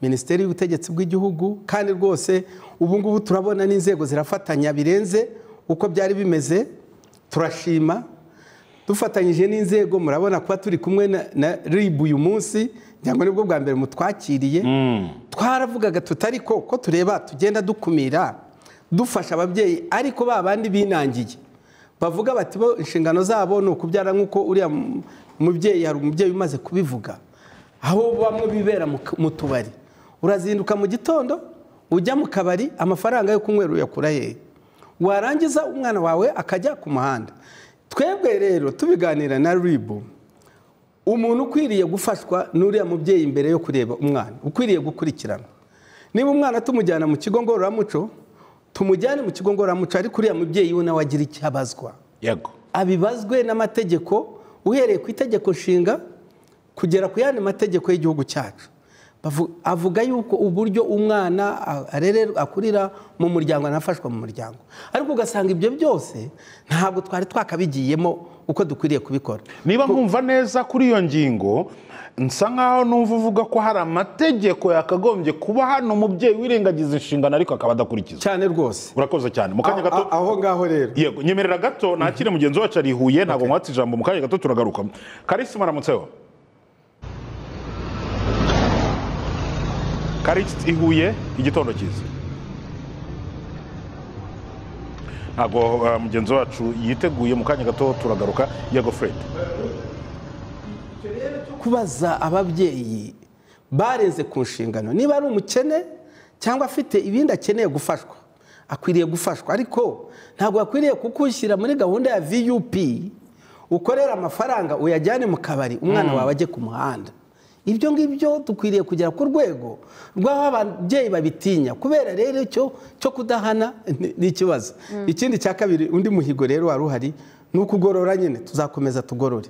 ministeri y'ubutegetsi bw'igihugu kandi rwose ubu ngubu turabona n'inzego zirafatanya birenze uko byari bimeze turashima dufatanyije n'inzego murabona kuba turi kumwe na ribu uyu munsi cyangwa nibwo bwa mbere mutwakiriye twaravugaga tutari ko tureba tugenda dukumira dufasha ababyeyi ariko babandi binangiye bavuga bati bo inshingano zabo no kubyara nkuko uri umubyeyi hari umubyeyi umaze kubivuga aho bamwe bibera mu tubari urazinduka mu gitondo ujya mu kabari amafaranga yo kunywera uyakura ye warangiza umwana wawe akajya ku muhanda twebwe rero tubiganira na ribu umuntu ukwiriye gufashwa n'uriya mubyeyi imbere yo kureba umwana ukwiriye gukurikirana niba umwana tumujyana mu kigo ngororamuco tumujyane mu kigo ngororamuco ari kuriya mubyeyi we nawe agira icyabazwa yego abibazwe n'amategeko uhereye ku itegeko nshinga kugera ku yandi mategeko y'igihugu cyacu avuga yuko uburyo umwana akurira mu muryango anafashwa mu muryango ariko ugasanga ibyo byose ntabwo twari twakabigiyemo uko dukwiriye kubikora niba nkumva neza kuri iyo ngingo nsa nkaho numva uvuga ko hari amategeko yakagombye kuba hano umubyeyi wirengagiza inshingano ariko akaba adakurikiza cyane rwose urakoze cyane mu kanya gato aho ngaho rero yego nyemerera gato nakire mugenzi wacu ari Huye ntabwo mwatse ijambo mu kanya gato turagaruka Karisi maramutseho Karisi Huye igitondo cyiza ntabwo mugenzi wacu yiteguye mu kanya gato turagaruka yego Fred kubaza ababyeyi barenze ku nshingano niba ari umukene cyangwa afite ibindi akeneye gufashwa akwiriye gufashwa, ariko ntabwo akwiriye kukushyira muri gahunda ya VUP ukorera amafaranga uyajyane mu kabari umwana wawe ajye ku muhanda. Ibyo ngibyo dukwiriye kugera ku rwego rw'aho ababyeyi babitinya, kubera rero cyo kudahana n'ikibazo. Ikindi cya kabiri, undi muhigo rero waruhari n'ukugorora nyine, tuzakomeza tugorore.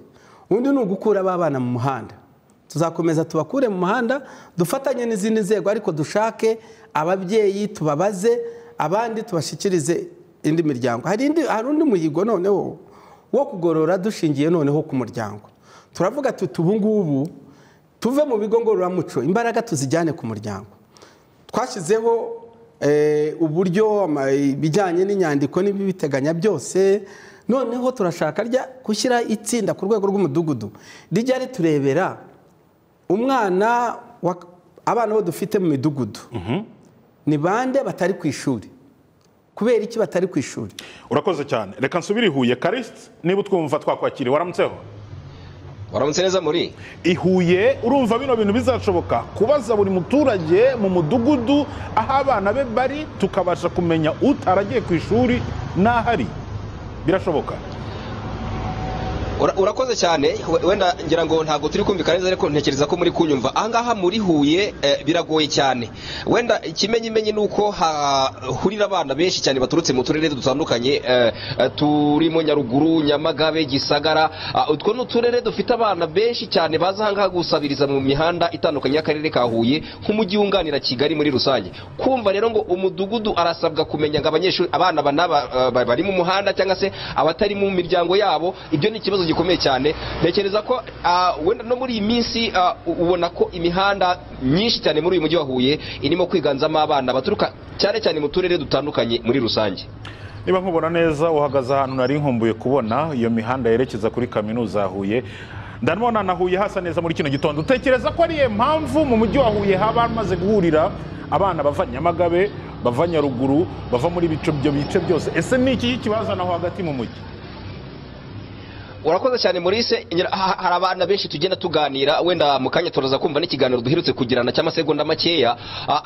Undi ni ugukura abana mu muhanda, tuzakomeza tubakure mu muhanda dufatanye n'izindi nzego, ariko dushake ababyeyi tubabaze, abandi tubashikirize indi miryango. Hari undi muhigo noneho wo kugorora dushingiye noneho ku muryango. Turavuga tutubungubu tuve mu bigo ngororamuco imbaraga tuzijyane ku muryango. Twashyizeho uburyo bijyanye n'inyandiko n'ibibiteganya byose, noneho turashaka gushyira itsinda ku rwego rw'umudugudu rijya riturebera umwana abana bo dufite mu midugudu ni bande batari ku ishuri, kubera iki batari ku ishuri. Urakoze cyane, reka nsubire Huye. Karist, niba twumva twakwakiriye, waramutseho? Waramutse neza muri Huye. Urumva bino bintu bizacyoboka kubaza buri muturage mu mudugudu aho abana be bari, tukabasha kumenya utaragiye ku ishuri n'ahari? Birashoboka. Urakoze cyane, wenda ngira ngo ntago turi kumvikana neza, ariko ntekereza ko muri kunyumva. Angaha muri Huye biragoye cyane, wenda ikimenyimenyi nuko hahurira abana benshi cyane baturutse mu turere dutandukanye, turimo Nyaruguru, Nyamagabe, Gisagara. Utwo n'uturere dufite abana benshi cyane baza hangaha gusabiriza mu mihanda itandukanye y'akarere ka Huye nk'umujyi wunganira Kigali muri rusange. Kumva rero ngo umudugudu arasabwa kumenya ngo abanyeshuri abana bari mu muhanda cyangwa se abatari mu miryango yabo, ibyo ni ikibazo gikomeye cyane. Ntekereza ko wenda no muri iminsi ubona ko imihanda myinshi cyane muri uyu mujyi wa Huye irimo kwiganzamo abana baturuka cyane cyane mu turere dutandukanye muri rusange. Niba nkubona neza uhagaze ahantu nari nkumbuye kubona iyo mihanda yerekeza kuri kaminuza Huye, ndanabona na Huye hasa neza muri kino gitondo. Utekereza ko ariye mpamvu mu mujyi wa Huye haba amaze guhurira abana bava Nyamagabe, bava Nyaruguru, bava muri bice byose? Ese ni iki kibazana aho hagati mu mujyi? Urakoze cyane Maurice. Hari abana benshi tugenda tuganira, wenda mu kanya turaza kumva n'ikiganiro duherutse kugirana cy'amasegonda makeya,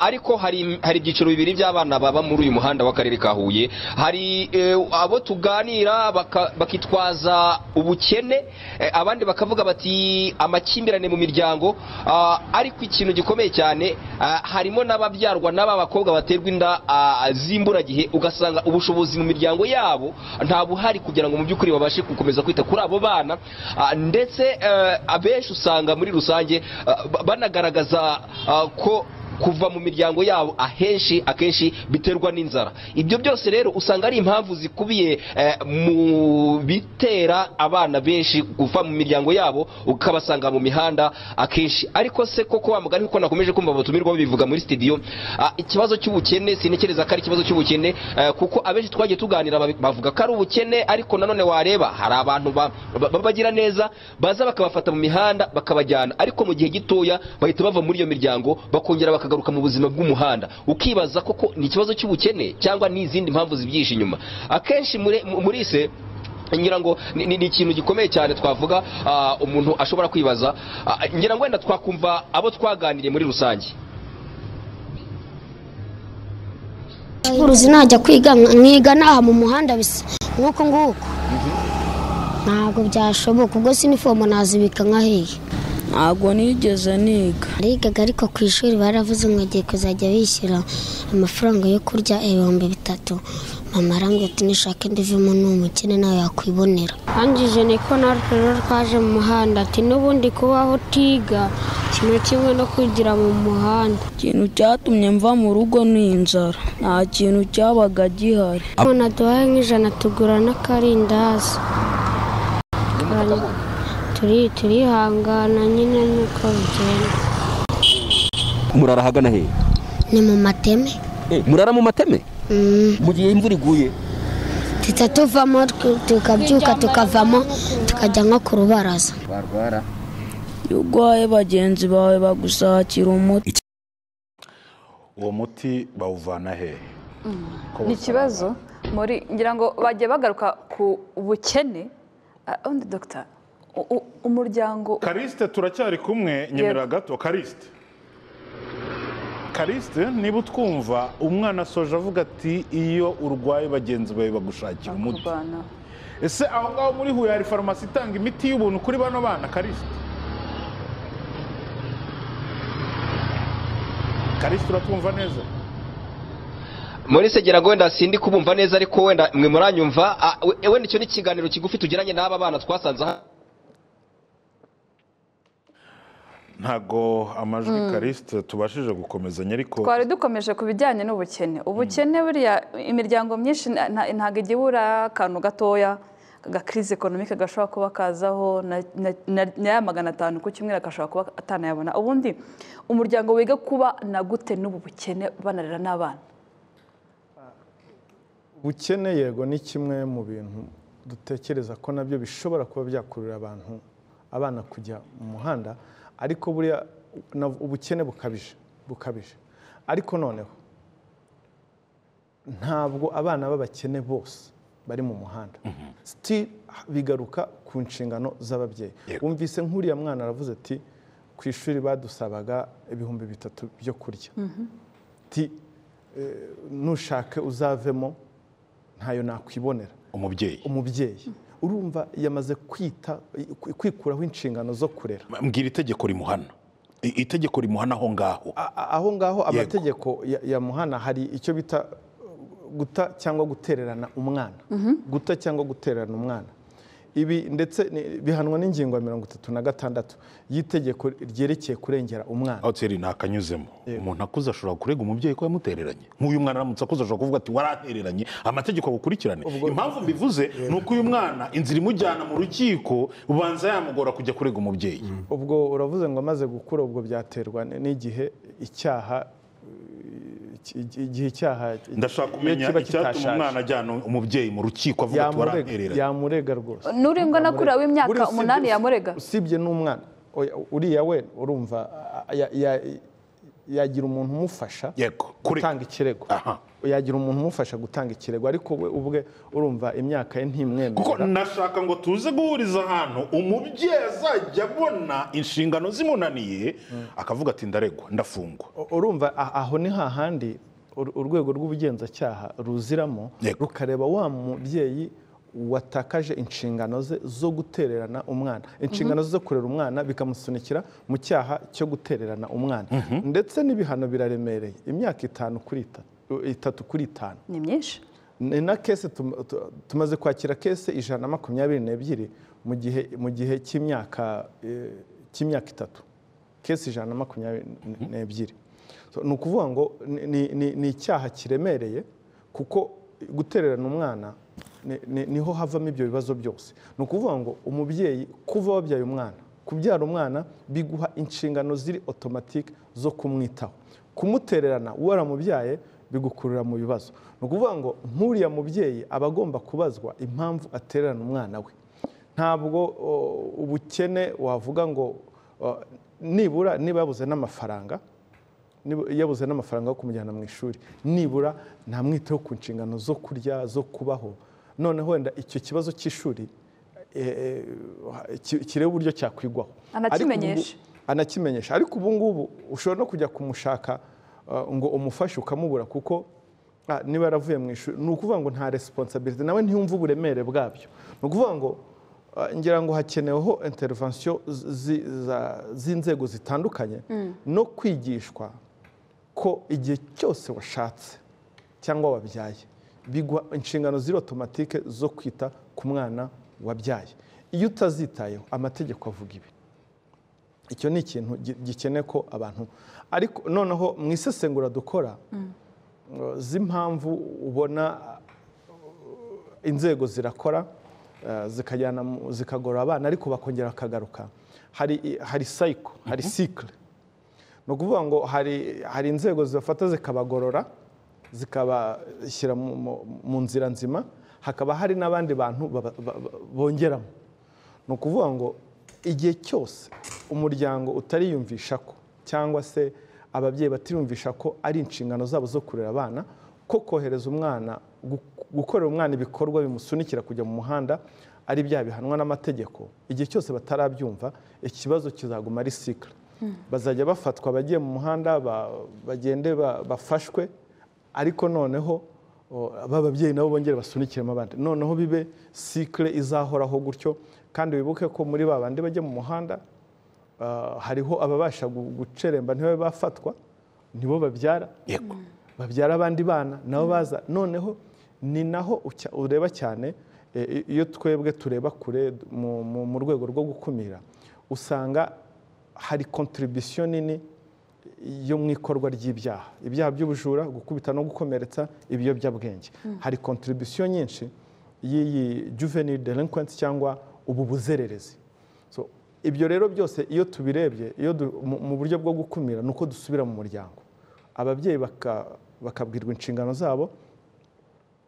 ariko hari ibyiciro bibiri by'abana baba muri uyu muhanda w'akarere ka Huye. Hari abo tuganira bakitwaza ubukene, abandi bakavuga bati amakimbirane mu miryango, ariko ikintu gikomeye cyane harimo n'ababyarwa n'aba bakobwa baterwa inda z'imburagihe, ugasanga ubushobozi mu miryango yabo nta buhari kugira ngo mu by'ukuri babashe gukomeza kwita kuri abo bana. Ndetse abenshi usanga muri rusange banagaragaza ko kuva mu miryango yabo ahenshi akenshi biterwa n'inzara. Ibyo byose rero usanga ari impamvu zikubiye mu bitera abana benshi kuva mu miryango yabo ukabasanga mu mihanda akenshi. Ariko se koko wamugani kuko nakomeje kumva abatumirwa bivuga muri studio, ikibazo cy'ubukene sinekereza ko ari ikibazo cy'ubukene, kuko abenshi twagiye tuganira bavuga ko ari ubukene, ariko nanone wareba hari abantu babagira neza baza bakabafata mu mihanda bakabajyana, ariko mu gihe gitoya bahita bava muri iyo miryango bakongera akagaruka mu buzima bw'umuhanda. Ukibaza koko ni ikibazo cy'ubukene cyangwa n'izindi mpamvu zibyihishe inyuma? Akenshi muri se ngira ngo ni ikintu gikomeye cyane twavuga umuntu ashobora kwibaza. Ngira ngo wenda twakumva abo twaganiriye muri rusange. Uruzi najya kwiga mwiga naha mu muhanda bisa nuko nguko ntabwo byashoboka, ubwo sinifomo nazibika nkahiye ntabwo nigeze niga. Nigaga ariko ku ishuri baravuze ngo agiye kuzajya bishyura amafaranga yo kurya 3,000. Mama arambwira ati nishake ndivemo n'umukene nawe yakwibonera. Angije niko narero twaje mu muhanda, ati n'ubundi kubaho tiga kimwe kimwe no kwigira mu muhanda. Ikintu cyatumye mva mu rugo ni inzara, nta kintu cyabaga gihari. None duhaye nk'ijana tugura n'akarindazi, turihangana nyine nuko bigenda. Murara hagana he? Ni mu mateme. Murara mu mateme? Mu gihe imvura iguye tutatuvamo tukabyuka tukavamo tukajya nko ku rubaraza. Barwara yugwaye bagenzi bawe bagusakira umuti. Uwo muti bawuvana he? Ni kibazo muri ngira ngo bajye bagaruka ku bukene. Undi doctor umuryango Kariste turacyari kumwe Nyamagabe. Kariste Kariste niba twumva umwana asoje avuga ati iyo urwaye bagenzi bawe bagushakira umuti. Ese aho ngaho muri Huye hari farumasi itanga imiti y'ubuntu kuri bano bana Kariste? Kariste uratwumva neza? Muri segera gwenda sindi kubumva neza ariko wenda mwe muranyumva wenda icyo ni kiganiro kigufi tugiranye n'aba bana twasanze ntago amajwi Kariste tubashije gukomezanya ariko twari dukomeje kubijyanye n'ubukene buriya imiryango myinshi ntago igibura kanu gatoya ga crise economique gashobora kuba kazaho na 500 ku cyumwe gashobora kuba atana yabona ubundi umuryango wiga kuba nagute n'ubukene banarira n'abana ubukene yego ni kimwe mu bintu dutekereza ko nabyo bishobora kuba byakurura abantu abana kujya mu muhanda ariko buriya ubukene bukabije ariko noneho ntabwo abana babakene bose bari mu muhanda still bigaruka ku nshingano z'ababyeyi wumvise nkuriya mwana aravuze ati ku ishuri badusabaga 3,000 byo kurya ati nushake uzavemo ntayo nakwibonera umubyeyi urumva yamaze kwikuraho inshingano zo kurera mbwira itegeko rimuhana aho ngaho amategeko ya muhana hari icyo bita guta cyangwa gutererana umwana ibi ndetse bihanwa n'ingingo 36 y'itegeko ryerekeye kurengera umwana aho Thierry nakanyuzemo umuntu akuza ashobora kurega umubyeyi ko yamutereranye nk'uyu mwana aramutse akuza ashobora kuvuga ati waratereranye amategeko agukurikirane impamvu mbivuze nuko uyu mwana inzira imujyana mu rukiko ubanza yamugora kujya kurega umubyeyi ubwo uravuze ngo amaze gukura ubwo byaterwa n'igihe icyaha ndashaka kumenya icyatuma umwana ajyana umubyeyi mu rukiko avuga ati warahereranye yamurega rwose nurenga nakura w'imyaka 8 yamurega usibye n'umwana uriya we urumva yagira umuntu umufasha gutanga ikirego ariko ubwe urumva imyaka ye ntimwemera kuko nashaka ngo tuze guhuriza hano umubyeyi azajya abona inshingano zimunaniye akavuga ati ndaregwa ndafungwa urumva aho ni hahandi urwego rw'ubugenzacyaha ruziramo rukareba wa mubyeyi watakaje inshingano ze zo gutererana umwana inshingano zo kurera umwana bikamusunikira mu cyaha cyo gutererana umwana ndetse n'ibihano biraremereye imyaka 5 kuri 3 ni myinshi na case tumaze kwakira case 122 mu gihe cy'imyaka 3 case 122 no kuvuga ngo ni cyaha kiremereye kuko gutererana umwana niho havamo ibyo bibazo byose no kuvuga ngo umubyeyi kuva wabyaye umwana kubyara umwana biguha inshingano ziri automatic zo kumwitaho kumutererana waramubyaye bigukurura mu bibazo no kuvuga ngo nkuriya mubyeyi abagomba kubazwa impamvu atererana umwana we ntabwo ubukene wavuga ngo nibura niba yabuze n'amafaranga yo kumujyana mu ishuri nibura ntamwiteho ku nshingano zo kurya zo kubaho noneho wenda icyo kibazo cy'ishuri kireba uburyo cyakwigwaho anakimenyesha ariko ubu ngubu ushobora no kujya kumushaka ngo umufashe ukamubura kuko niba yaravuye mu ishuri ni ukuvuga ngo nta responsibility nawe ntiyumva uburemere bwabyo ni ukuvuga ngo ngira ngo hakeneweho intervention z'inzego zitandukanye no kwigishwa ko igihe cyose washatse cyangwa wabyaye bigwa inshingano ziri automatique zo kwita ku mwana wabyaye iyo utazitayeho amategeko avuga ibi icyo ni ikintu gikeneye ko abantu ariko noneho mu isesengura dukora z'impamvu ubona inzego zirakora zikajyana zikagora abana ariko bakongera akagaruka hari cycle no kuvuga ngo hari inzego zifata zikabagorora zikabashyira mu nzira nzima hakaba hari n'abandi bantu bongeramo ni ukuvuga ngo igihe cyose umuryango utariyumvisha ko cyangwa se ababyeyi batiyumvisha ko ari inshingano zabo zo kurera abana ko kohereza umwana gukorera umwana ibikorwa bimusunikira kujya mu muhanda ari bya bihanwa n'amategeko igihe cyose batarabyumva ikibazo kizaguma ari cycle bazajya bafatwa bagiye mu muhanda bagende bafashwe, ariko noneho ababyeyi nabo bongere basunikiremo abandi, noneho bibe cycle izahoraho gutyo. Kandi wibuke ko muri babandi bajye mu muhanda hariho ababasha guceremba ntibe bafatwa, nibo babyara, yego babyara abandi bana nabo baza, noneho ni naho ureba cyane. Iyo twebwe tureba kure mu rwego rwo gukumira, usanga hari contribution nini yo mu ikorwa ry'ibyaha, ibyaha by'ubujura, gukubita no gukomeretsa, ibiyobyabwenge. Hari contribution nyinshi y'iyi juvenile delinquency cyangwa ubu buzererezi. So ibyo rero byose iyo tubirebye mu buryo bwo gukumira, nuko dusubira mu muryango, ababyeyi bakabwirwa inshingano zabo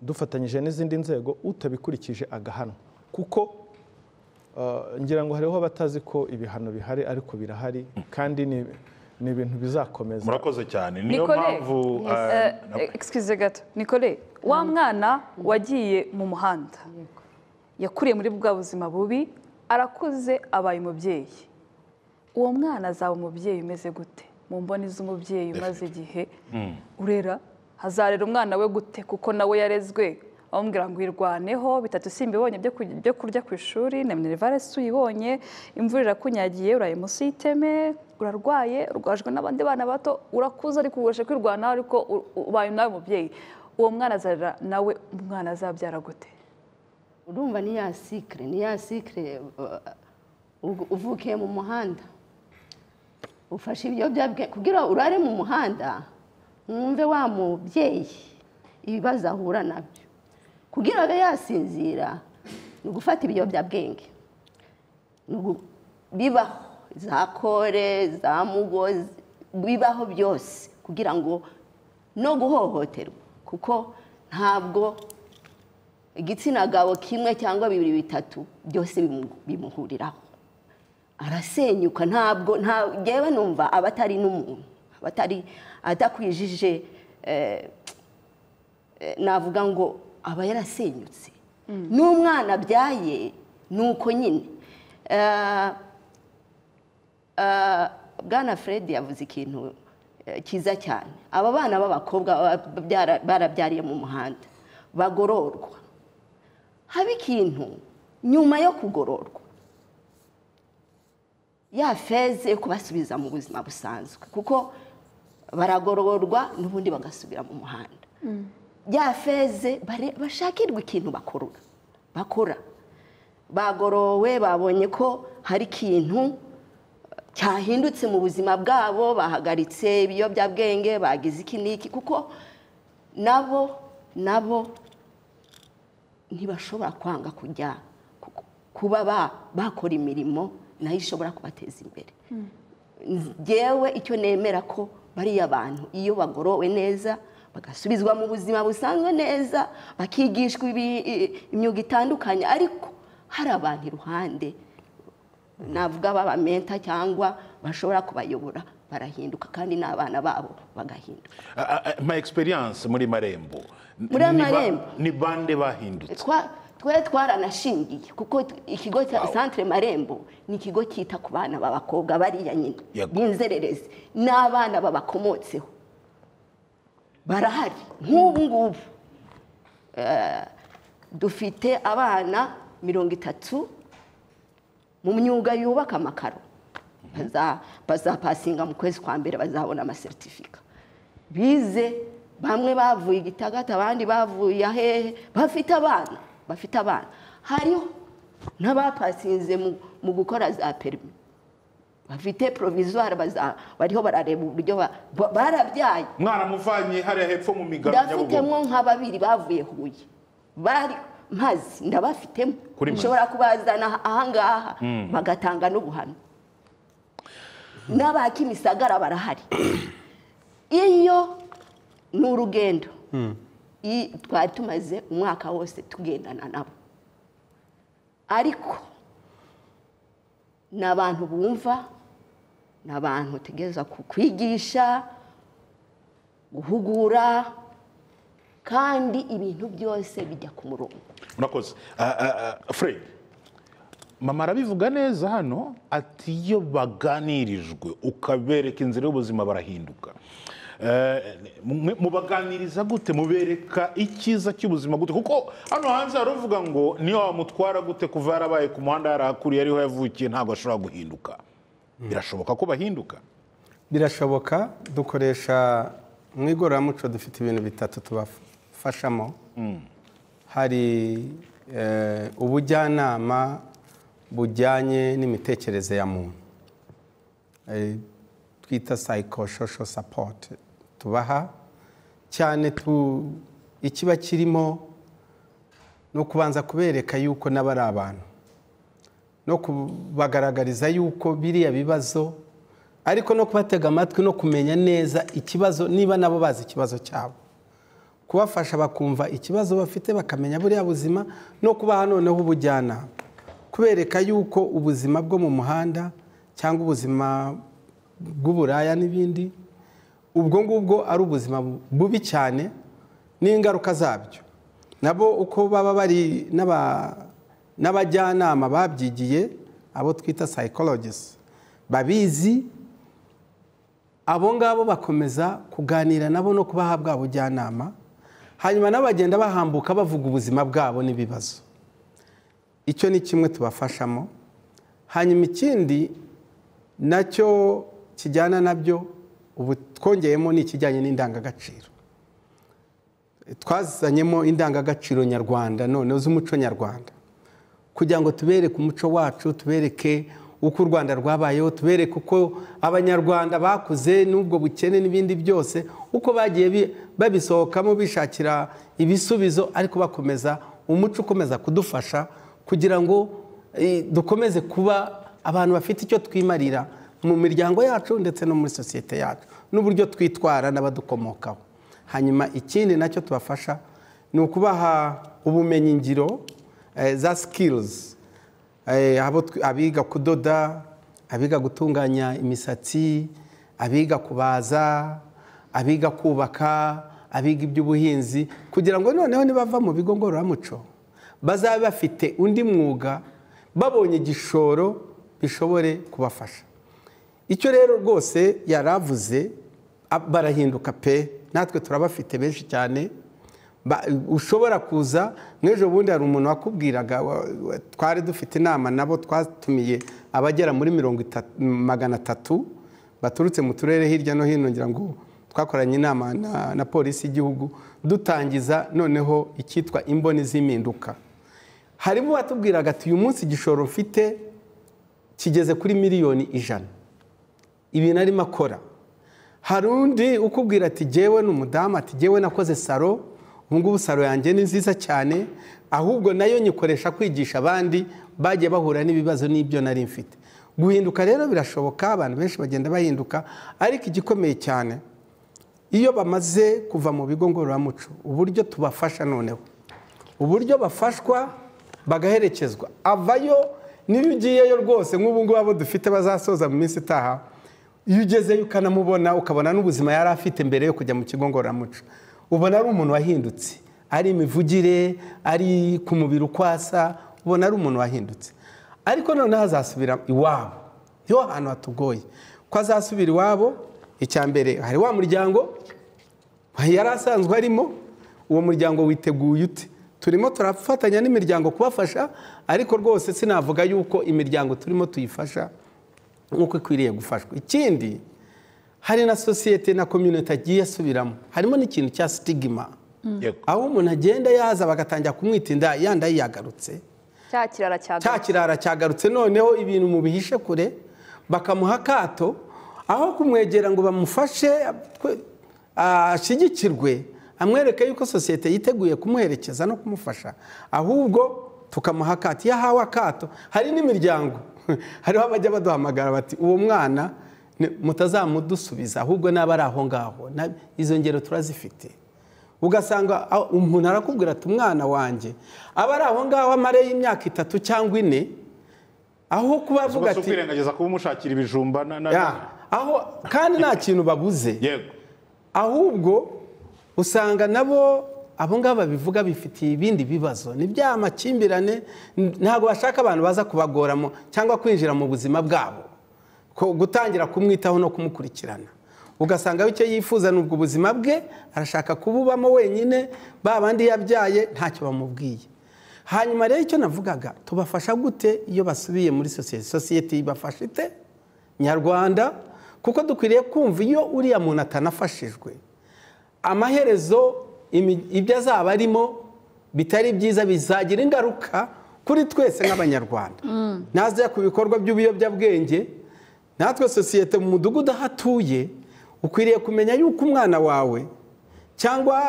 dufatanyije n'izindi nzego, utabikurikije agahano. Kuko ngira ngo hariho batazi ko ibihano bihari, ariko birahari kandi ni ibintu bizakomeza. Murakoze cyane. Niyo mpamvu excuse gato Nicole, wa mwana wagiye mu muhanda, yakuriye muri bwa buzima bubi, arakuze abaye umubyeyi. Uwo mwana azaba umubyeyi umeze gute mu mboni z'umubyeyi umaze igihe urera? Hazarera umwana we gute, kuko nawe yarezwe amubwira ngo irwaneho bitatu simbibonye byo kurya ku ishuri, na minervales uyibonye, imvura irakunyagiye, uraye munsi y'iteme, urarwaye, urwajwe n'abandi bana bato, urakuza ariko ubashe kwirwanaho, ariko ubaye nawe umubyeyi. Uwo mwana azarera nawe, umwana azabyara gute? Urumva ni ya sikre, ni ya sikre. Uvukiye mu muhanda, ufashe ibyo byabwe kugira urare mu muhanda, mwumve wa mubyeyi ibibazo ahura nabyo, kugira abe yasinzira no gufata ibiyobyabwenge. Bibaho za kore, za mugozi, bibaho byose, kugira ngo no guhohoterwa, kuko ntabwo igitsina gabo kimwe cyangwa bibiri bitatu byose bimuhuriraho, arasenyuka. Ntabwo ngewe numva abatari n'umuntu, batari adakwijije, navuga ngo aba yarasenyutse. N'umwana abyaye nuko nyine. Bwana Fred yavuze ikintu cyiza cyane. Aba bana b'abakobwa barabyariye mu muhanda bagororwa, haba ikintu nyuma yo kugororwa ya feze yo kubasubiza mu buzima busanzwe, kuko baragororwa n'ubundi bagasubira mu muhanda. Ya feze bashakirwa ikintu bakora. Bagorowe, babonye ko hari ikintu cyahindutse mu buzima bwabo, bahagaritse ibiyobyabwenge, bagize ikiniki, kuko nabo ntibashobora kwanga kujya kuba bakora imirimo nayo ishobora kubateza imbere. Ngewe icyo nemera ko bariya bantu iyo bagorowe neza, bagasubizwa mu buzima busanzwe neza, bakigishwa imyuga itandukanye, ariko hari abantu iruhande, navuga babamenta cyangwa bashobora kubayobora, barahinduka kandi n'abana babo bagahinduka. My experience muri Marembo, ni bande bahindutse. Twari twaranashingiye, kuko ikigo cya Centre Marembo ni ikigo cyita ku bana b'abakobwa bariya nyine b'inzererezi, n'abana babakomotseho barahari. Nk'ubu ngubu dufite abana 30 mu myuga yubaka amakaro, bazapasinga mu kwezi kwa mbere, bazabona amasertifika bize. Bamwe bavuye Gitagato, abandi bavuye hehe, bafite abana. Hariho n'abapasinze mu gukora za permis, bafite provisoire, bariho barareba uburyo barabyaye. Mwana muvanye hariya hepfo mu migano y'abugabo, ndafitemwo nka 2 bavuye Huye, bari mazi ndabafitemo, nshobora kubazana ahangaha bagatanga n'ubuhamya. N'aba Kimisagara barahari. Iyo n'urugendo twari tumaze umwaka wose tugendana nabo, ariko n'abantu bumva, n'abantu utegereza kukwigisha, guhugura, kandi ibintu byose bijya ku murongo. Murakoze. Fred, mama arabivuga neza hano ati iyo baganirijwe ukabereka inzira y'ubuzima barahinduka. Mubaganiriza gute, mubereka ikiza cy'ubuzima gute, kuko hano hanze haruvuga ngo niyo wamutwara gute kuva yarabaye ku muhanda yarakuriye ariho yavukiye ntago ashobora guhinduka. Birashoboka ko bahinduka? Birashoboka. Dukoresha mu igororamuco dufite ibintu bitatu tubafashamo. Hari ubujyanama bujyanye n'imitekerereze ya muntu, twita psychosocial support. Tubaha cyane ikiba kirimo no kubanza kubereka yuko n'abari abantu, no kubagaragariza yuko biriya bibazo, ariko no kubatega amatwi no kumenya neza ikibazo niba nabo bazi ikibazo cyabo, kubafasha bakumva ikibazo bafite bakamenya buriya buzima, no kubaha noneho ubujyana kubereka yuko ubuzima bwo mu muhanda cyangwa ubuzima bw'uburaya n'ibindi ubwo ngubwo ari ubuzima bubi cyane n'ingaruka zabyo. Nabo uko baba bari n'abajyanama babyigiye, abo twita psychologists babizi, abo ngabo bakomeza kuganira nabo no kubaha bwa bujyanama, hanyuma n'abagenda bahambuka bavuga ubuzima bwabo n'ibibazo. Icyo ni kimwe tubafashamo. Hanyuma ikindi nacyo kijyana nabyo ubu twongeyemo ni ikijyanye n'indangagaciro. Twazanyemo indangagaciro nyarwanda noneho z'umuco nyarwanda, kugira ngo tubereke umuco wacu, tubereke uko u Rwanda rwabayeho, tubereke uko abanyarwanda bakuze n'ubwo bukene n'ibindi byose, uko bagiye babisohokamo bishakira ibisubizo, ariko bakomeza umuco ukomeza kudufasha kugira ngo dukomeze kuba abantu bafite icyo twimarira mu miryango yacu ndetse no muri sosiyete yacu n'uburyo twitwara n'abadukomokaho. Hanyuma ikindi nacyo tubafasha ni ukubaha ubumenyi ngiro za skills, abiga kudoda, abiga gutunganya imisatsi, abiga kubaza, abiga kubaka, abiga iby'ubuhinzi, kugira ngo noneho nibava mu bigo ngororamuco bazabe bafite undi mwuga babonye igishoro bishobore kubafasha. Icyo rero rwose yaravuze barahinduka pe, natwe turabafite benshi cyane. Ushobora kuza n'ejo bundi hari umuntu wakubwiraga, twari dufite inama nabo twatumiye abagera muri 300 baturutse mu turere hirya no hino, ngira ngo twakoranye inama na polisi y'igihugu dutangiza noneho icyitwa imboni z'impinduka. Harimo batubwiraga ati uyu munsi igishoro mfite kigeze kuri 1,000,000. Ibintu arimo akora. Hari undi ukubwira ati jewe n'umudamu, ati jewe nakoze saro, ubu ngubu saro yanjye ni nziza cyane, ahubwo nayo nyikoresha kwigisha abandi bagiye bahura n'ibibazo n'ibyo nari mfite. Guhinduka rero birashoboka, abantu benshi bagenda bahinduka, ariko igikomeye cyane iyo bamaze kuva mu bigo ngororamuco, uburyo tubafasha noneho, uburyo bafashwa bagaherekezwa avayo. Nibigiyeyo rwose nk'ubu ngo abo dufite bazasoza mu minsi itaha, iyo ugezeyo ukanamubona ukabona n'ubuzima yari afite mbere yo kujya mu kigo ngororamuco, ubona ari umuntu wahindutse, ari imivugire, ari ku mubiri ukwasa, ubona ari umuntu wahindutse. Ariko noneho azasubira iwabo, yo hantu hatugoye ko azasubira iwabo. Icyambere hari wa muryango yari asanzwe arimo, uwo muryango witeguye ute? Turimo turafatanya n'imiryango kubafasha, ariko rwose sinavuga yuko imiryango turimo tuyifasha nk'uko ikwiriye gufashwa. Ikindi hari na society na community agiye asubiramo, harimo n'ikintu cya stigma, aho umuntu agenda yaza bagatangira kumwita inda yanda yiyagarutse, cyakirara cyagarutse, noneho ibintu mubihishe kure bakamuha kato, aho kumwegera ngo bamufashe ashigikirwe amwereke yuko sosiyete yiteguye kumuherekeza no kumufasha, ahubwo tukamuha kati yahawe akato. Hari n'imiryango hariho abajya baduhamagara bati uwo mwana mutazamudusubiza ahubwo n'abari aho ngaho, izo ngero turazifite. Ugasanga umuntu arakubwira ati umwana wanjye abari aho ngaho amareye imyaka 3 cyangwa 4, aho kubavuga ati kwirengageza kubumushakira ibijumba aho kandi nta kintu babuze. Yego, ahubwo usanga nabo abo ngaba bivuga bifitiye ibindi bibazo ni bya makimbirane ntago bashaka abantu baza kubagoramo cyangwa kwinjira mu buzima bwabo ko gutangira kumwitaho no kumukurikirana ugasanga bicyo yifuza n'ubwo buzima bwe arashaka kububamo wenyine babandi yabyaye ntacyo bamubwiye. Hanyuma rero icyo navugaga tubafasha gute iyo basubiye muri society bafashite nyarwanda kuko dukwiriye kumva iyo uriya muntu atanafashijwe amaherezo ibyo azaba arimo bitari byiza bizagira ingaruka kuri twese nk'abanyarwanda naza ku bikorwa by'ubuyobyabwenge natwe society mu mudugudu hatuye ukwiriye kumenya yuko umwana wawe cyangwa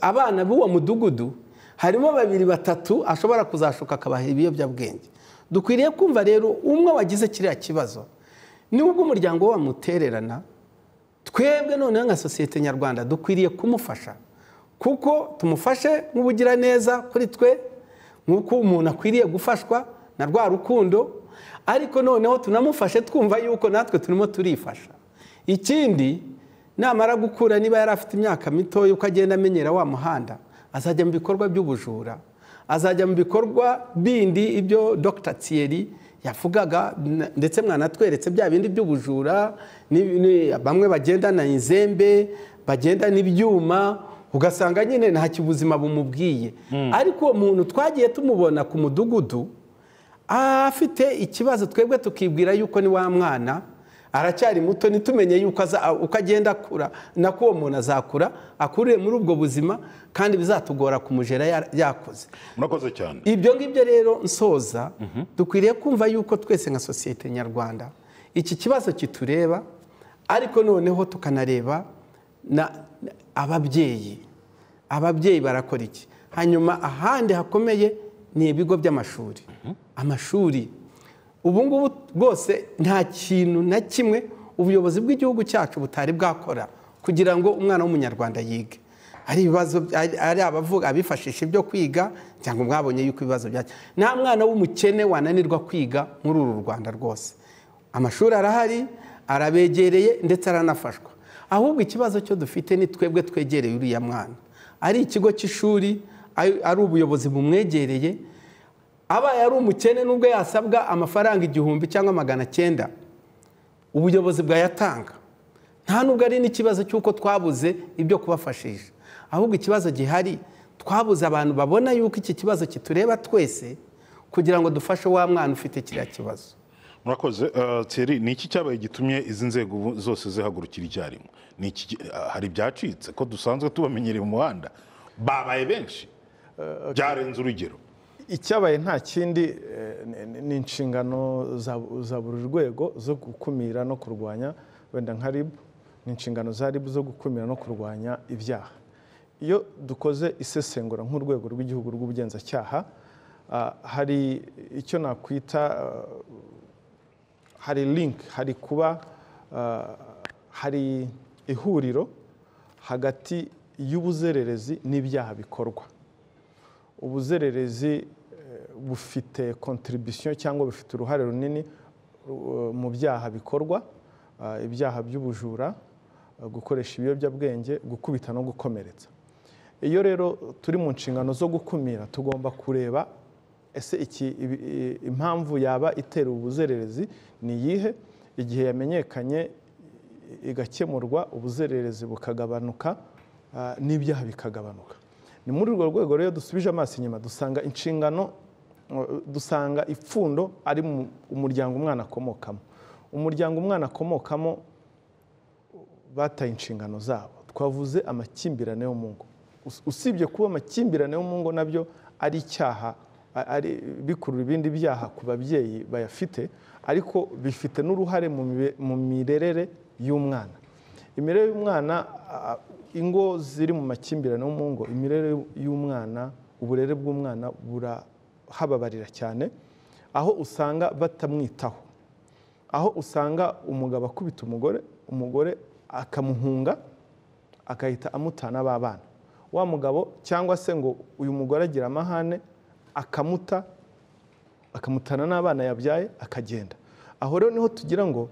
abana b'uwo mudugudu harimo babiri batatu ashobora kuzashuka akabaha ibiyobyabwenge. Dukwiriye kumva rero umwe wagize kiriya kibazo nubwo umuryango wa mutererana twebwe none nka society nyarwanda dukwiriye kumufasha kuko tumufashe nk'ubugira neza kuri twe nk'uko umuntu akwiriye gufashwa na rwa rukundo ariko noneho tunamufashe twumva yuko natwe turimo turifasha. Ikindi namara gukura niba yari afite imyaka mitoya uko agenda amenyera wa muhanda azajya mu bikorwa by'ubujura azajya mu bikorwa bindi ibyo Dr Thierry yavugaga ndetse mwanatweretse bya bindi by'ubujura bamwe bagenda na inzembe bagenda n'ibyuma ugasanga nyine nta kibuzima bumubwiye ariko uwo muntu twagiye tumubona ku mudugudu afite ikibazo twebwe tukibwira yuko ni wa mwana aracyari muto nitumenye yuko ukagenda kura nako uwo muntu azakura akuriye muri ubwo buzima kandi bizatugora kumujera yakoze murakoze cyane ibyo ngibyo rero nsoza dukwiriye kumva yuko twese nka society nyarwanda iki kibazo kitureba ariko noneho tukanareba na ababyeyi barakora iki hanyuma ahandi hakomeye ni ibigo by'amashuri ubu ngubu bwose nta kintu na kimwe ubuyobozi bw'igihugu cyacu butari bwakora kugira ngo umwana w'umunyarwanda yige ari ibibazo ari abavuga abifashisha ibyo kwiga cyangwa mwabonye yuko ibibazo byacu nta mwana w'umukene wananirwa kwiga muri uru Rwanda rwose amashuri arahari arabegereye ndetse aranafashwa ahubwo ikibazo cyo dufite ni twebwe twegereye uriya mwana ari ikigo cy'ishuri ari ubuyobozi bumwegereye aba yari umukene nubwo yasabwa amafaranga 100 cyangwa 900 ubuyobozi bwayatanga nta nubwo ari n'ikibazo cyuko twabuze ibyo kubafashisha ahubwo ikibazo gihari twabuze abantu babona yuko iki kibazo kitureba twese kugira ngo dufashe wa mwana ufite kiriya kibazo. Murakoze Thierry ni iki cyabaye gitumye izi nzego zose zihagurukira icyarimwe ni iki hari byacitse ko dusanzwe tubamenyereye mu muhanda babaye benshi byarenze urugero icyabaye nta kindi ni inshingano za buri rwego zo gukumira no kurwanya wenda nka RIB ni inshingano za RIB zo gukumira no kurwanya ibyaha iyo dukoze isesengura nk'urwego rw'igihugu rw'ubugenzacyaha hari icyo nakwita hari link hari kuba hari ihuriro hagati y'ubuzererezi n'ibyaha bikorwa ubuzererezi bufite contribution cyangwa bufite uruhare runini mu byaha bikorwa ibyaha by'ubujura gukoresha ibiyobyabwenge gukubita no gukomeretsa iyo rero turi mu nshingano zo gukumira tugomba kureba ese impamvu yaba itera ubuzererezi ni iyihe igihe yamenyekanye igakemurwa ubuzererezi bukagabanuka n'ibyaha bikagabanuka ni muri urwo rwego rero dusubije amaso inyuma dusanga inshingano dusanga ipfundo ari umuryango umwana akomokamo bataye inshingano zabo twavuze amakimbirane yo mu ngo usibye kuba amakimbirane yo mu ngo nabyo ari icyaha ari bikurura ibindi byaha ku babyeyi bayafite ariko bifite n'uruhare mu mirerere y'umwana imirere y'umwana ingo ziri mu makimbirane mu ngo imirere y'umwana uburere bw'umwana burahababarira cyane aho usanga batamwitaho aho usanga umugabo akubita umugore akamuhunga akahita amutana babana wa mugabo cyangwa se ngo uyu mugore agira amahane akamutana n'abana yabyaye akagenda aho rero niho tugira ngo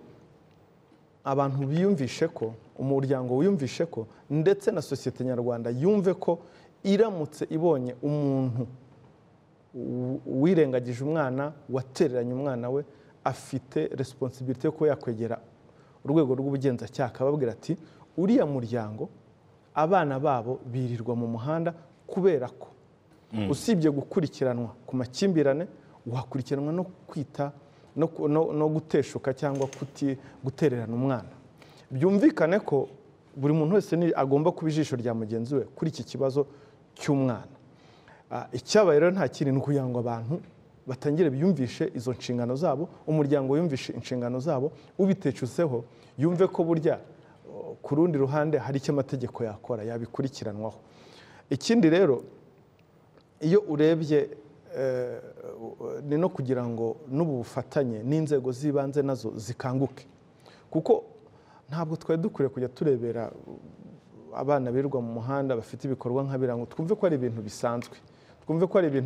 abantu biyumvishe ko umuryango wiyumvishe ko ndetse na societe nyarwanda yumve ko iramutse ibonye umuntu wirengagije umwana watereranye umwana we afite responsibility yo yakwegera urwego rw'ubugenzacyaha akababwira ati uriya muryango abana babo birirwa mu muhanda kubera ko usibye gukurikiranwa ku makimbirane wakurikiranwa no kwita no guteshuka cyangwa gutererana umwana. Byumvikane ko buri muntu wese agomba kuba ijisho rya mugenzi we kuri iki kibazo cy'umwana. Icyabaye rero nta kintu kugira ngo abantu batangire biyumvishe izo nshingano zabo, umuryango yumvishe inshingano zabo, ubitecuseho yumve ko burya ku rundi ruhande hari icyo amategeko yakora yabikurikiranwaho. Ikindi rero iyo urebye nino kugira ngo n'ubu bufatanye n'inzego zibanze nazo zikanguke, kuko ntabwo twari dukwiye kujya turebera abana birirwa mu muhanda bafite ibikorwa nka birango twumve ko ari ibintu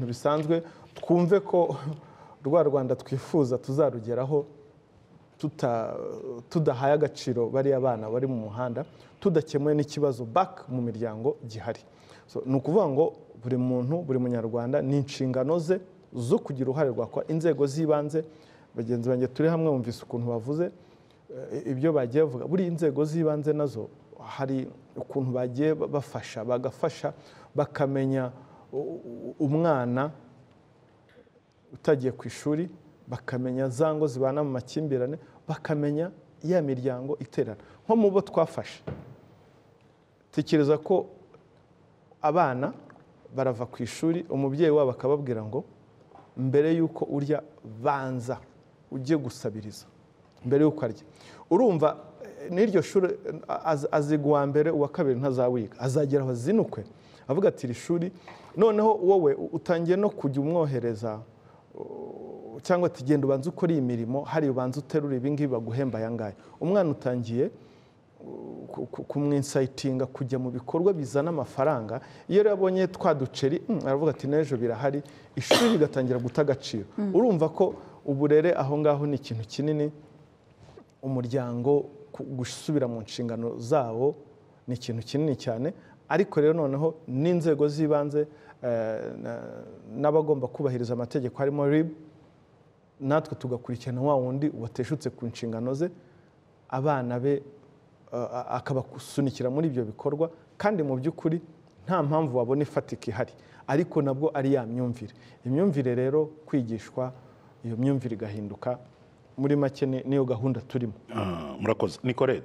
bisanzwe, twumve ko rwa Rwanda twifuza tuzarugeraho tudahaye agaciro bari abana bari mu muhanda, tudakemuye n'ikibazo back mu miryango gihari. So ni ukuvuga ngo buri muntu, buri munyarwanda ni inshingano ze zo kugira uruhare rwakwa inzego zibanze. Bagenzi banjye turi hamwe bumvise ukuntu bavuze ibyo bagiye bavuga, buri inzego zibanze nazo hari ukuntu bagiye bafasha bakamenya umwana utagiye ku ishuri, bakamenya zango zibana mu makimbirane, bakamenya ya miryango iterana. Nko mu bo twafashe tekereza ko abana barava ku ishuri, umubyeyi wabo akababwira ngo mbere yuko urya banza ujye gusabiriza mbere yuko arya. Urumva n'iryo shuri azigwa mbere, uwa kabiri ntazawiga, azagera aho zinukwe avuga ati iri shuri noneho wowe utangiye no kujya umwohereza cyangwa ati genda ubanza ukora iyi mirimo, hari ubanza uterura ibi ngibi baguhemba yangaye. Umwana utangiye kumwinsitinga kujya mu bikorwa bizana amafaranga. Iyo yabonye twa duceri aravuga ati n'ejo birahari, ishuri rigatangira guta agaciro. Urumva ko uburere aho ngaho ni ikintu kinini, umuryango gusubira mu nshingano zawo ni ikintu kinini cyane. Ariko rero noneho n'inzego z'ibanze n'abagomba kubahiriza amategeko harimo RIB, natwe tugakurikirana wa wundi wateshutse ku nshingano ze, abana be akabakusunikira muri ibyo bikorwa. Kandi mu by'ukuri nta mpamvu wabona ifatika ihari, ariko nabwo ari ya myumvire. Imyumvire rero kwigishwa, iyo myumvire igahinduka. Muri make niyo gahunda turimo. Murakoze. Nicole,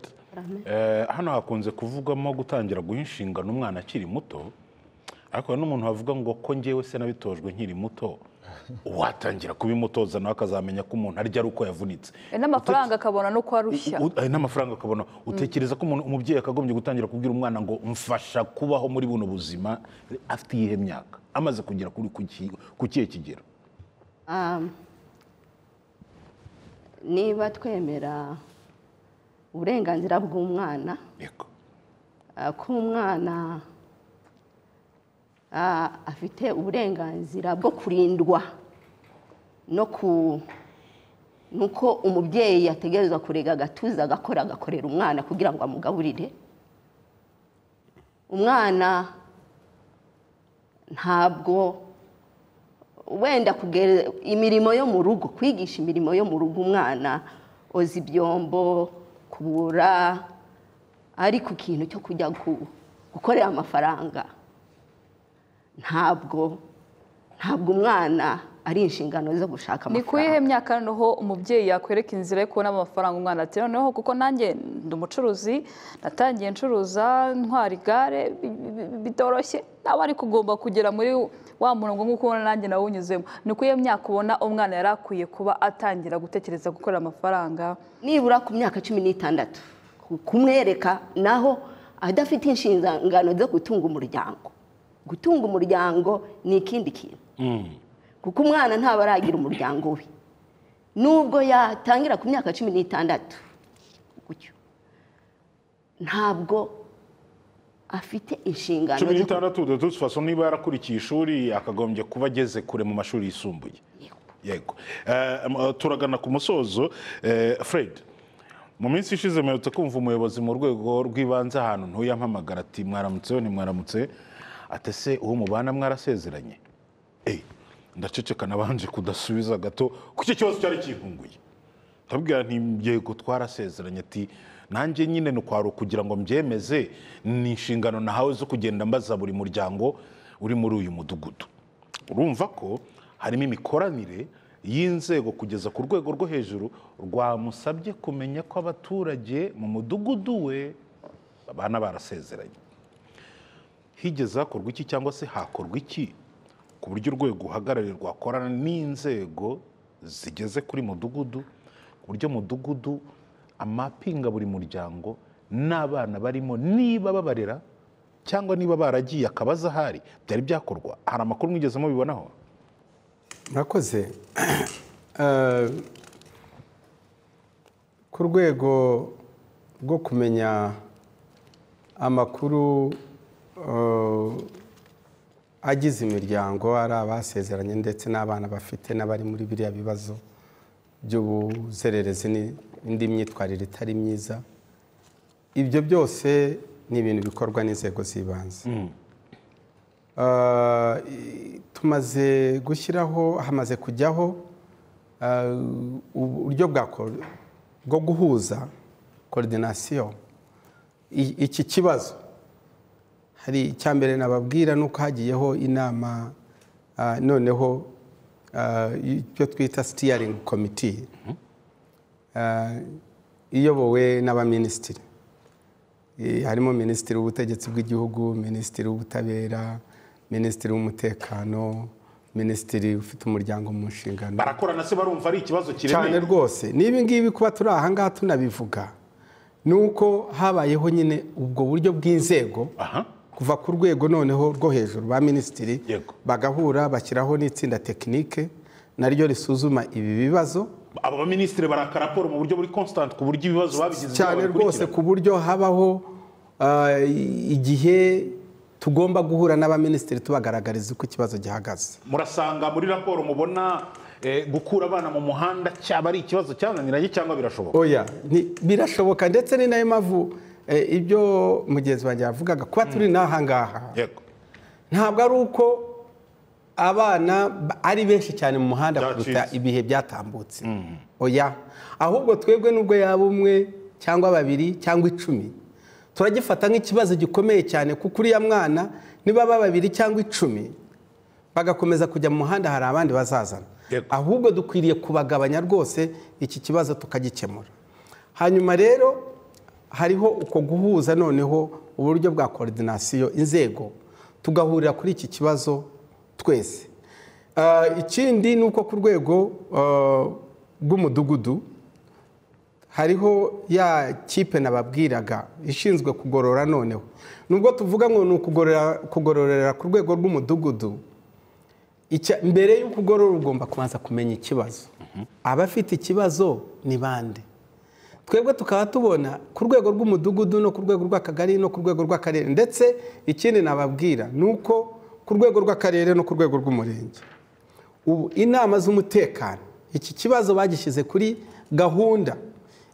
hano hakunze kuvugamo gutangira guhinshingana umwana akiri muto, ariko n'umuntu wavuga ngo ko ngewe se nabitojwe nkiri muto, watangira kubimutoza nawe akazamenya ko umuntu arya ari uko yavunitse, n'amafaranga akabona no kwarushya, n'amafaranga akabona. Utekereza ko umubyeyi akagombye gutangira kubwira umwana ngo mfasha kubaho muri buno buzima afite iyihe myaka, amaze kugira kuri kukiye kigero? Niba twemera uburenganzira bw'umwana, ko umwana afite uburenganzira bwo kurindwa nuko umubyeyi yategerezwa kurega agatuza agakora agakorera umwana kugira ngo amugaburire. Umwana ntabwo wenda kugera imirimo yo mu rugo, kwigisha imirimo yo mu rugo umwana ozi ibyombo, kubura, ariko ikintu cyo kujya gukorera amafaranga ntabwo umwana ari inshingano zo gushaka amafaranga. Ni kuyihe myaka noneho umubyeyi yakwereka inzira yo kubona amafaranga umwana ati noneho kuko nanjye ndi umucuruzi, natangiye ncuruza, ntwara igare, bitoroshye, nawe ari kugomba kugera muri wa murongo nk'uko nanjye nawunyuzemo? Ni kuyihe myaka ubona umwana yari akwiye kuba atangira gutekereza gukora amafaranga? Nibura ku myaka 16, kumwereka naho adafite inshingano zo gutunga umuryango. Gutunga umuryango ni ikindi kintu, kuko umwana ntabaragira umuryango we nubwo yatangira ku myaka 16, gutyo ntabwo afite inshingano. 16 de toute façon niba yarakurikiye ishuri akagombye kuba ageze kure mu mashuri yisumbuye. Yego, turagana ku musozo. Fred, Mu minsi ishize mperutse kumva umuyobozi mu rwego rw'ibanze ahantu Huye yampamagara ati mwaramutseho ni mwaramutse atese uwo mubana mwarasezeranye. Ndaceceka nabanje kudasubiza gato kuki cyose cyari kigunguye. Ndabwira nti yego twarasezeranye ati nanjye nyine no kwaro kugira ngo mbyemeze ni inshingano nahawe zo kugenda mbaza buri muryango uri muri uyu mudugudu. Urumva ko harimo imikoranire y'inzego kugeza ku rwego rwo hejuru rwamusabye kumenya ko abaturage mu mudugudu we abana barasezeranye. Higeze hakorwa iki cyangwa se hakorwa iki ku buryo urwego uhagararirwa akorana n'inzego zigeze kuri mudugudu ku buryo mudugudu amapinga buri muryango n'abana barimo niba babarera cyangwa niba baragiye akabaza hari byari byakorwa? Hari amakuru mwigeze mubibonaho? Nakoze ku rwego rwo kumenya amakuru agize imiryango ari abasezeranye ndetse n'abana bafite n'abari muri biriya bibazo by'ubuzererezi n'indi myitwarire itari myiza. Ibyo byose ni ibintu bikorwa n'inzego z'ibanze. Tumaze gushyiraho hamaze kujyaho uburyo bwo guhuza coordination iki kibazo. Hari icyambere nababwira nuko hagiyeho inama noneho cyo twita steering committee iyobowe n'abaminisitiri. Harimo minisitiri w'ubutegetsi bw'igihugu, minisitiri w'ubutabera, minisitiri w'umutekano, minisitiri ufite umuryango mu nshingano. Barakorana se barumva ari ikibazo kiremeye cyane rwose. Nibi ngibi kuba turi aha ngaha tunabivuga nuko habayeho nyine ubwo buryo bw'inzego kuva ku rwego noneho rwo hejuru ba minisitiri bagahura bashyiraho n'itsinda tekinike naryo risuzuma ibi bibazo. Aba ba minisitiri barakara raporo mu buryo buri constant ku buryo ibibazo babigize cyane rwose ku buryo habaho igihe tugomba guhura n'abaminisitiri tubagaragariza uko ikibazo gihagaze. Murasanga muri raporo mubona gukura abana mu muhanda cyaba ari ikibazo cyananiranye cyangwa birashoboka? Oya, birashoboka ndetse ni nayo mavu ibyo mugenzi wanjye yavugaga kuba turi naha ngaha. Yego. Ntabwo ari uko abana ari benshi cyane mu muhanda kuruta ibihe byatambutse. Oya, ahubwo twebwe nubwo yaba umwe cyangwa babiri cyangwa 10 turagifata nk'ikibazo gikomeye cyane kuko uriya mwana niba babiri cyangwa 10 bagakomeza kujya mu muhanda hari abandi bazazana. Ahubwo dukwiriye kubagabanya rwose iki kibazo tukagikemura. Hanyuma rero hariho uko guhuza noneho uburyo bwa coordination inzego tugahurira kuri iki kibazo twese. Ikindi nuko ku rwego rw'umudugudu hariho ya kipe nababwiraga ishinzwe kugorora noneho. Nubwo tuvuga ngo nukugorora kugororera ku rwego rw'umudugudu, mbere yo kugorora ugomba kubanza kumenya ikibazo. Abafite ikibazo ni bande? Twebwe tukaba tubona ku rwego rw'umudugudu no ku rwego rw'akagari no ku rwego rw'akarere. Ndetse ikindi nababwira nuko ku rwego rw'akarere no ku rwego rw'umurenge ubu inama z'umutekano iki kibazo bagishyize kuri gahunda.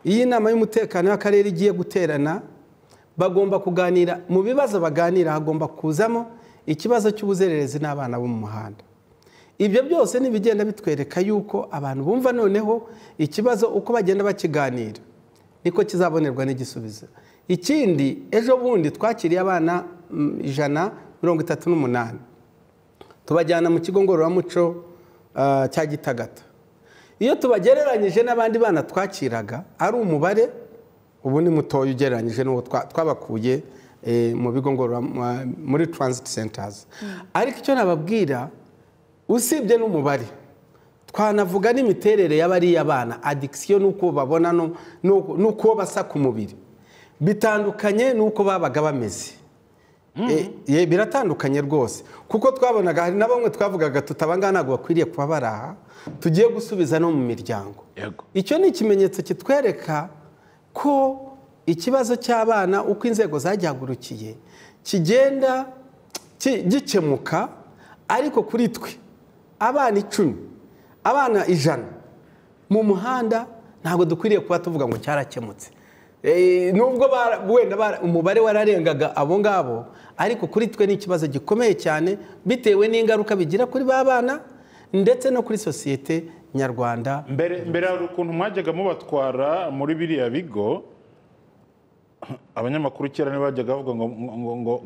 Iyi nama y'umutekano y'akarere igiye guterana bagomba kuganira mu bibazo baganira hagomba kuzamo ikibazo cy'ubuzererezi n'abana bo mu muhanda. Ibyo byose nibigenda bitwereka yuko abantu bumva noneho ikibazo uko bagenda bakiganira niko kizabonerwa n'igisubizo. Ikindi ejo bundi twakiriye abana 138 tubajyana mu kigo ngororamuco cya Gitagato. Iyo tubagereranyije n'abandi bana twakiraga ari umubare ubu ni mutoya ugereranyije n'uwo twabakuye mu bigo ngorora muri transit centers. Ariko icyo nababwira usibye n'umubare twanavuga n'imiterere y'abari y'abana addiction nuko babona nuko basa ku mubiri bitandukanye nuko babaga bameze. Biratandukanye rwose kuko twabonaga hari nabamwe twavugaga tutabangana ntabwo bakwiriye kuba baraha tugiye gusubiza no mu miryango. Icyo ni ikimenyetso kitwereka ko ikibazo cy'abana uko inzego zagihagurukiye kigenda gikemuka. Ariko kuri twe abana 10 abana 100 mu muhanda ntabwo dukwiriye kuba tuvuga ngo cyarakemutse. nubwo wenda umubare wararengaga abo ngabo, ariko kuri twe ni ikibazo gikomeye cyane bitewe n'ingaruka bigira kuri babana ndetse no kuri societe nyarwanda. Mbere ukuntu mwajyaga mubatwara muri biriya bigo, abanyamakuru cyera ne bajyaga bavuga ngo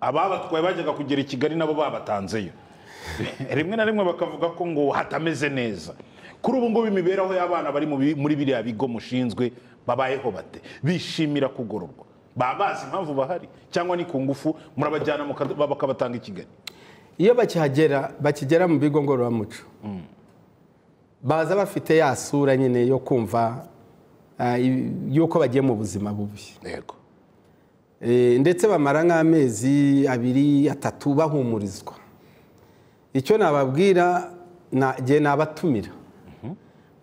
ababatwaye bajyaga kugera i Kigali nabo babatanzeyo, rimwe na rimwe bakavuga ko ngo hatameze neza. Kuri ubu ngo bimiberaho y'abana bari muri biriya bigo mushinzwe babayeho bate, bishimira kugororwa, babazi impamvu bahari cyangwa ni ku ngufu murabajyana bakabatanga i Kigali? Iyo bakigera mu bigo ngorora muco baza bafite ya sura nyine yo kumva yuko bagiye mu buzima bubi, yego, ndetse bamara nk'amezi 2-3 bahumurizwa. Icyo nababwira naje nabatumira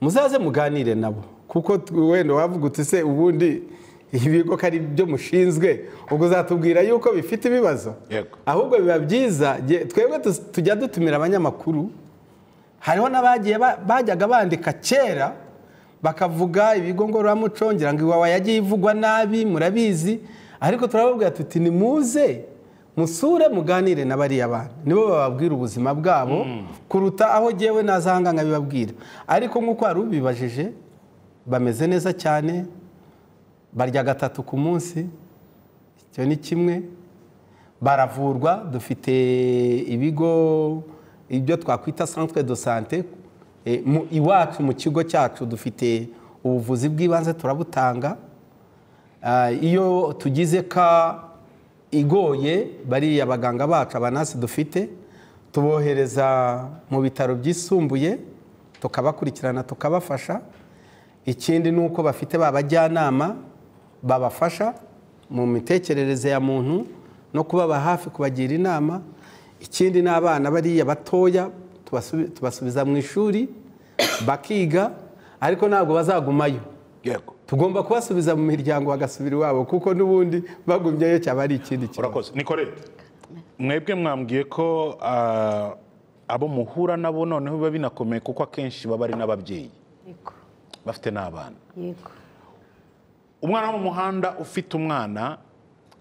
muzaze muganire nabo, kuko wenda wavugutse se ubundi ibigo kari byo mushinzwe ubwo zatubwira yuko bifite ibibazo, ahubwo biba byiza twebwe tujya dutumira abanyamakuru. Hariho nabagiye bajyaga bandika kera bakavuga ibigo ngorora mucongera ngo iwawa yagiye ivugwa nabi murabizi, ariko turababwira tuti ni muze musure muganire nabari abantu, nibo bababwira ubuzima bwabo kuruta aho jewe nazanga nkabibabwira. Ariko nkuko arubibajije bameze neza cyane, barya 3 ku munsi, cyo ni kimwe, baravurwa. Dufite ibigo ibyo twakwita Sanwe dosante iwacu mu kigo cyacu, dufite ubuvuzi bw'ibanze turabutanga. Iyo tugize ka igoye bari abaganga bacu abanasi dufite tubohereza mu bitaro byisumbuye tukabakurikirana tukabafasha. Ikindi nuko bafite babajyanama babafasha mu mitekerereze ya muntu no kubaba hafi kubagira inama. Ikindi n'abana bari abatoya tubasubiza mu ishuri bakiga, ariko ntabwo bazagumayo, yego, tugomba kubasubiza mu miryango bagasubira wabo kuko nubundi bagumyeyo cyabari ikindi kintu. Urakoze Nicole, mwebwe mwambwiye ko abo muhura nabo noneho biba binakomeye kuko akenshi baba ari n'ababyeyi, yego, bafite n'abana, yego. Umwana mu muhanda ufite umwana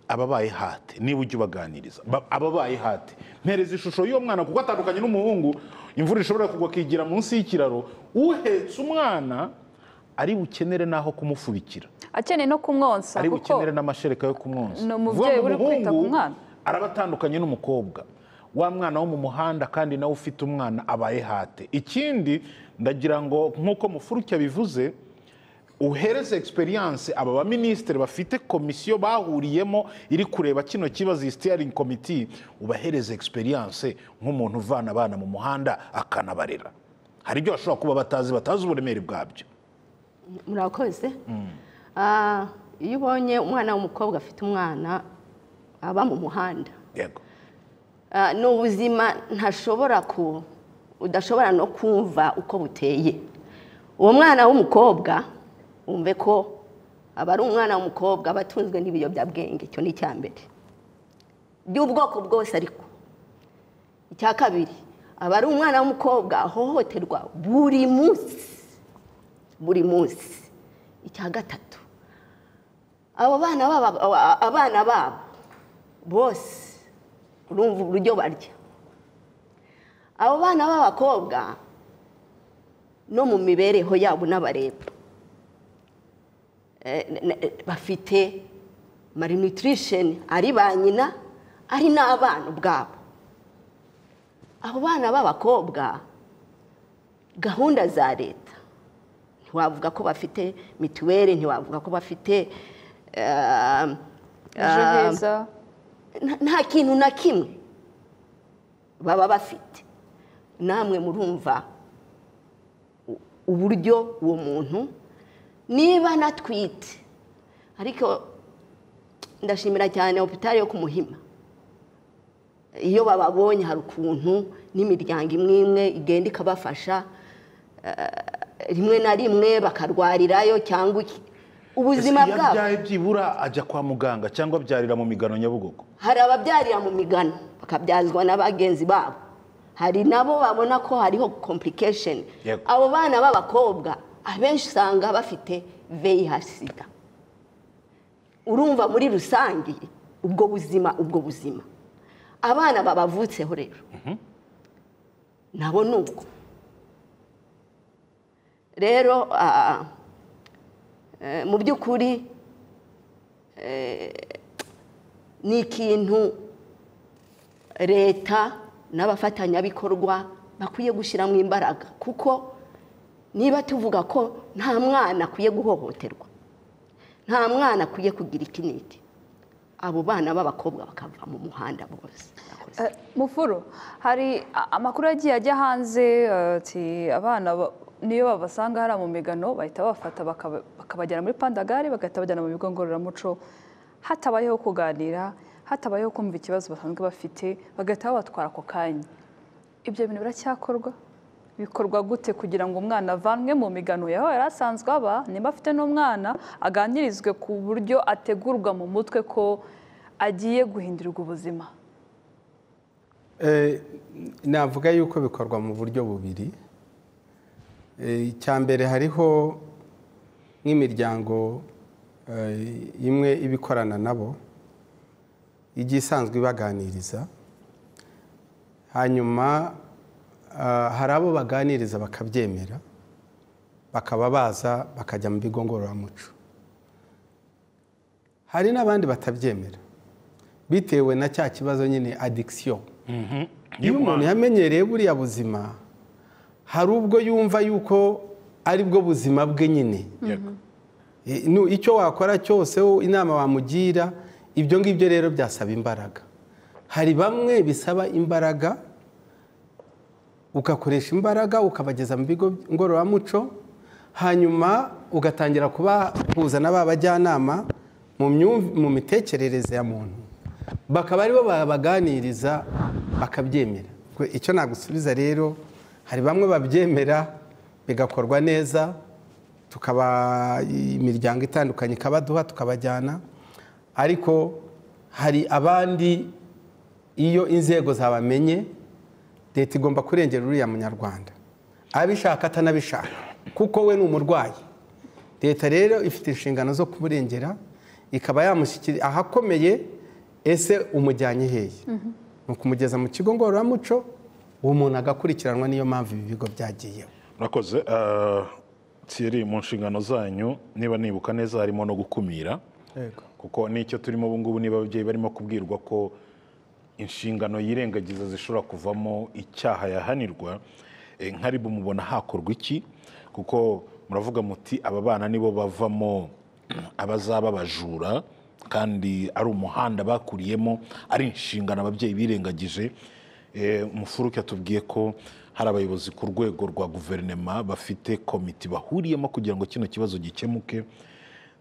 ababaye hate, niba ujye ubaganiriza ababaye hate mpereza ishusho y'uwo mwana kuko atandukanye n'umuhungu, imvura ishobora kugwa kigira munsi y'ikiraro, uhetse umwana ari bukenere naho kumufubikira, akene no kumwonsa, ari bukenere n'amashereka yo kumwonsa. No muvye uri kwita ku mwana arabatandukanye n'umukobwa wa mwana wo mu muhanda, kandi nawe ufite umwana abaye hate. Ikindi ndagira ngo nkuko Mufuruki bivuze uhereze experience aba ministre bafite komisiyo bahuriyemo iri kureba kino kibazo, steering committee, ubahereze experience nk'umuntu uvana abana mu muhanda akanabarera. Hari ibyo bashobora kuba batazi uburemere bwabyo. Murakoze. Iyo ubonye umwana w'umukobwa afite umwana aba mu muhanda, yego, n'ubuzima ntashobora ku udashobora no kumva uko buteye. Uwo mwana w'umukobwa umve ko abari umwana w'umukobwa batunzwe n'ibiyobyabwenge, cyo ni cyambere by'ubwoko bwose. Ariko icya kabiri, abari umwana w'umukobwa ahohoterwa buri munsi. Icya gatatu, abo bana babo bose urumva uburyo barya. Abo bana b'abakobwa no mu mibereho yabo n'abareba bafite malnutrition, ari ba nyina ari n'abana ubwabo. Abo bana b'abakobwa gahunda za leta ntiwavuga ko bafite mituweli, ntiwavuga ko bafite nta kintu na kimwe baba bafite. Namwe murumva uburyo uwo muntu niba natwite. Ariko ndashimira cyane hospitali yo kumuhima, iyo bababonye hari ukuntu n'imiryango imwe igenda ikabafasha, rimwe na rimwe bakarwarirayo cyangwa ubuzima bwabo. Yabyaye byibura ajya kwa muganga cyangwa byarira mu migano Nyabugogo. Hari ababyarira mu migano bakabyazwa n'abagenzi babo, hari nabo babona ko hariho complication. Abo bana b'abakobwa abenshi usanga bafite VIH. urumva muri rusangi ubwo buzima abana babavutseho rero nabo nuko rero mu byukuri ni ikintu leta n'abafatanyabikorwa bakwiye gushyiramo imbaraga kuko niba tuvuga ko nta mwana akwiye guhohoterwa nta mwana akwiye kugira ikiniki abo bana b'abakobwa bakava mu muhanda bose. Mufuru, hari amakuru ajya hanze ati abana niyo babasanga hari mu migano bahita bafata bakabajyana muri pandagari bagahita bajyana mu bigo ngororamuco hatabayeho kuganira hatabayeho kumva ikibazo basanzwe bafite bagahita batwara ako kanya. Ibyo bintu biracyakorwa bikorwa gute kugira ngo umwana avanwe mu migano yaho yarasanzwe aba nimba afite n'umwana aganirizwe ku buryo ategurwa mu mutwe ko agiye guhindurirwa ubuzima? Navuga yuko bikorwa mu buryo bubiri. Icyambere hariho nk'imiryango imwe ibikorana nabo igisanzwe ibaganiriza hanyuma hari abo baganiriza bakabyemera bakaba baza bakajya mu bigo ngororamuco. Hari n'abandi batabyemera bitewe na cya kibazo nyine addiction. Iyo umuntu yamenyereye buriya buzima hari ubwo yumva yuko ari bwo buzima bwe nyine. Icyo wakora cyose inama wamugira ibyo ngibyo rero byasaba imbaraga. Hari bamwe bisaba imbaraga ukakoresha imbaraga ukabageza mu bigo ngororamuco hanyuma ugatangira kubahuza n'ababajyanama mu mitekerereze ya muntu bakaba aribo babaganiriza bakabyemera. Icyo nagusubiza rero hari bamwe babyemera bigakorwa neza tukaba imiryango itandukanye kabaduha tukabajyana ariko hari abandi iyo inzego zabamenye leta igomba kurengera uriya munyarwanda abishaka atanabishaka kuko we ni umurwayi. Leta rero ifite inshingano zo kumurengera ikaba yamushyikira ahakomeye ese umujyanye heye no kumugeza mu kigo ngororamuco uwo muntu agakurikiranwa. Niyo mpamvu ibi bigo byagiyeho. Murakoze. Thierry, mu nshingano zanyu niba nibuka neza harimo no gukumira kuko nicyo turimo ubu ngubu niba ababyeyi barimo kubwirwa ko inshingano yirengagiza zishobora kuvamo icyaha yahanirwa nkaribu mubona hakorwa iki kuko muravuga muti aba bana nibo bavamo abazaba bajura kandi ari umuhanda bakuriyemo ari inshingano ababyeyi birengagije. Mufuruki atubwiye ko hari abayobozi ku rwego rwa guverinoma bafite komiti bahuriyemo kugira ngo kino kibazo gikemuke.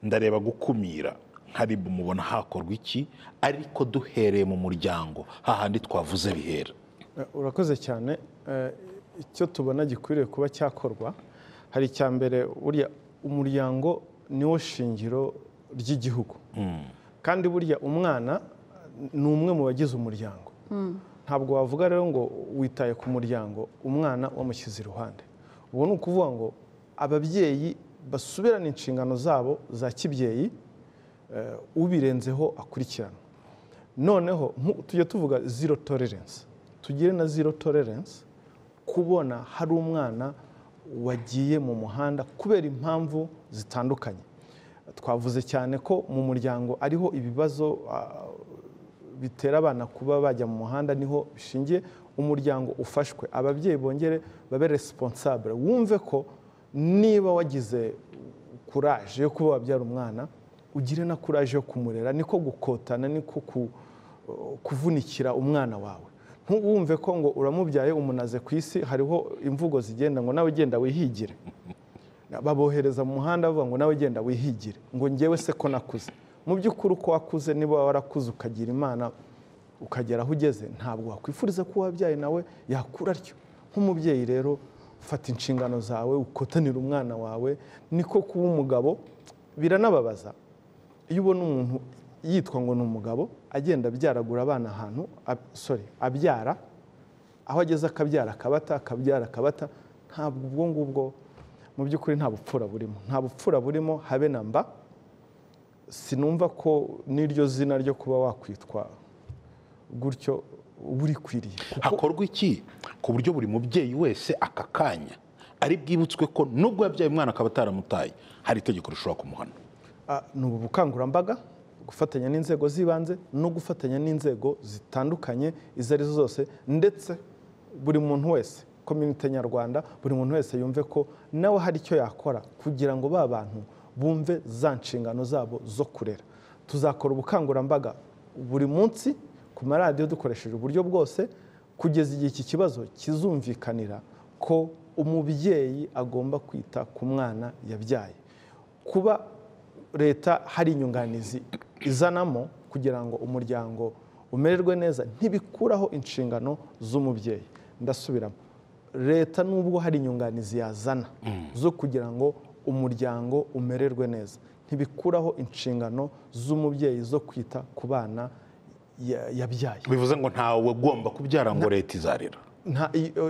Ndareba gukumira haribu mubona hakorwa iki ariko duhereye mu muryango hahandi twavuze bihera. Urakoze cyane. Icyo tubona gikwiriye kuba cyakorwa hari cyambere uriya umuryango niwo shingiro ry'igihugu kandi buriya umwana ni umwe mu bagize umuryango ntabwo wavuga rero ngo witaye ku muryango umwana wamushyize iruhande. Ubu ni ukuvuga ngo ababyeyi basubirana inshingano zabo za kibyeyi ubirenzeho akurikirana. Noneho tujye tuvuga zero tolerance tugire na zero tolerance kubona hari umwana wagiye mu muhanda kubera impamvu zitandukanye. Twavuze cyane ko mu muryango ariho ibibazo bitera abana kuba bajya mu muhanda niho bishingiye. Umuryango ufashwe ababyeyi bongere babe responsable wumve ko niba wagize courage yo kuba wabyara umwana ugire na courage yo kumurera niko gukotana niko kuvunikira umwana wawe. Ntuwumve ko ngo uramubyaye umunaze ku isi hariho imvugo zigenda ngo nawe genda wihigire babohereza mu muhanda bavuga ngo nawe genda wihigire ngo ngewe se ko nakuze. Mu by'ukuri uko wakuze niba warakuze ukagira imana ukagera aho ugeze ntabwo wakwifuriza ko wabyaye nawe yakura atyo. Nk'umubyeyi rero fata inshingano zawe ukotanira umwana wawe niko kuba umugabo biranababaza iyo ubona umuntu yitwa ngo ni umugabo agenda abyaragura abana ahantu abyara aho ageze akabyara akabata akabyara akabata ntabwo ubwo ngubwo mu by'ukuri nta bupfura burimo habe namba sinumva ko n'iryo zina ryo kuba wakwitwa gutyo uburikwiriye. Hakorwa iki ku buryo buri mubyeyi wese akakanya ari bwibutswe ko nubwo yabyaye umwana akaba ataramutaye hari itegeko rishobora kumuhana? Nubu bukangurambaga, gufatanya n'inzego zibanze no gufatanya n'inzego zitandukanye izo arizo zose, ndetse buri muntu wese community nyarwanda buri muntu wese yumve ko nawe hari icyo yakora kugira ngo ba bantu bumve za nshingano zabo zo kurera. Tuzakora ubukangurambaga buri munsi ku maradiyo dukoresheje uburyo bwose kugeza igihe iki kibazo kizumvikanira ko umubyeyi agomba kwita ku mwana yabyaye. Kuba leta hari inyunganizi izanamo kugira ngo umuryango umererwe neza ntibikuraho inshingano z'umubyeyi. Ndasubiramo, leta nubwo hari inyunganizi yazana zo kugira ngo umuryango umererwe neza ntibikuraho inshingano z'umubyeyi zo kwita ku bana yabyaye. Bivuze ngo ntawe ugomba kubyara ngo leta izarira,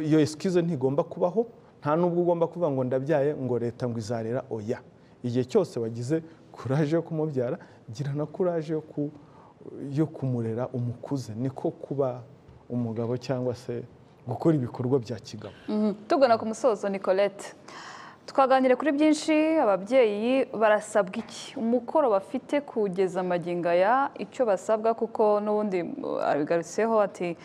iyo excuse ntigomba kubaho. Nta nubwo ugomba kuvuga ngo ndabyaye ngo leta ngo izarira, oya. Igihe cyose wagize courage yo kumubyara, girana courage yo kumurera umukuze, niko kuba umugabo cyangwa se gukora ibikorwa bya kigabo. Tugana ku musozo, Nicolette, twaganire kuri byinshi. Ababyeyi barasabwa iki, umukoro bafite kugeza amaginga ya icyo basabwa? Kuko n'ubundi abigarutseho ati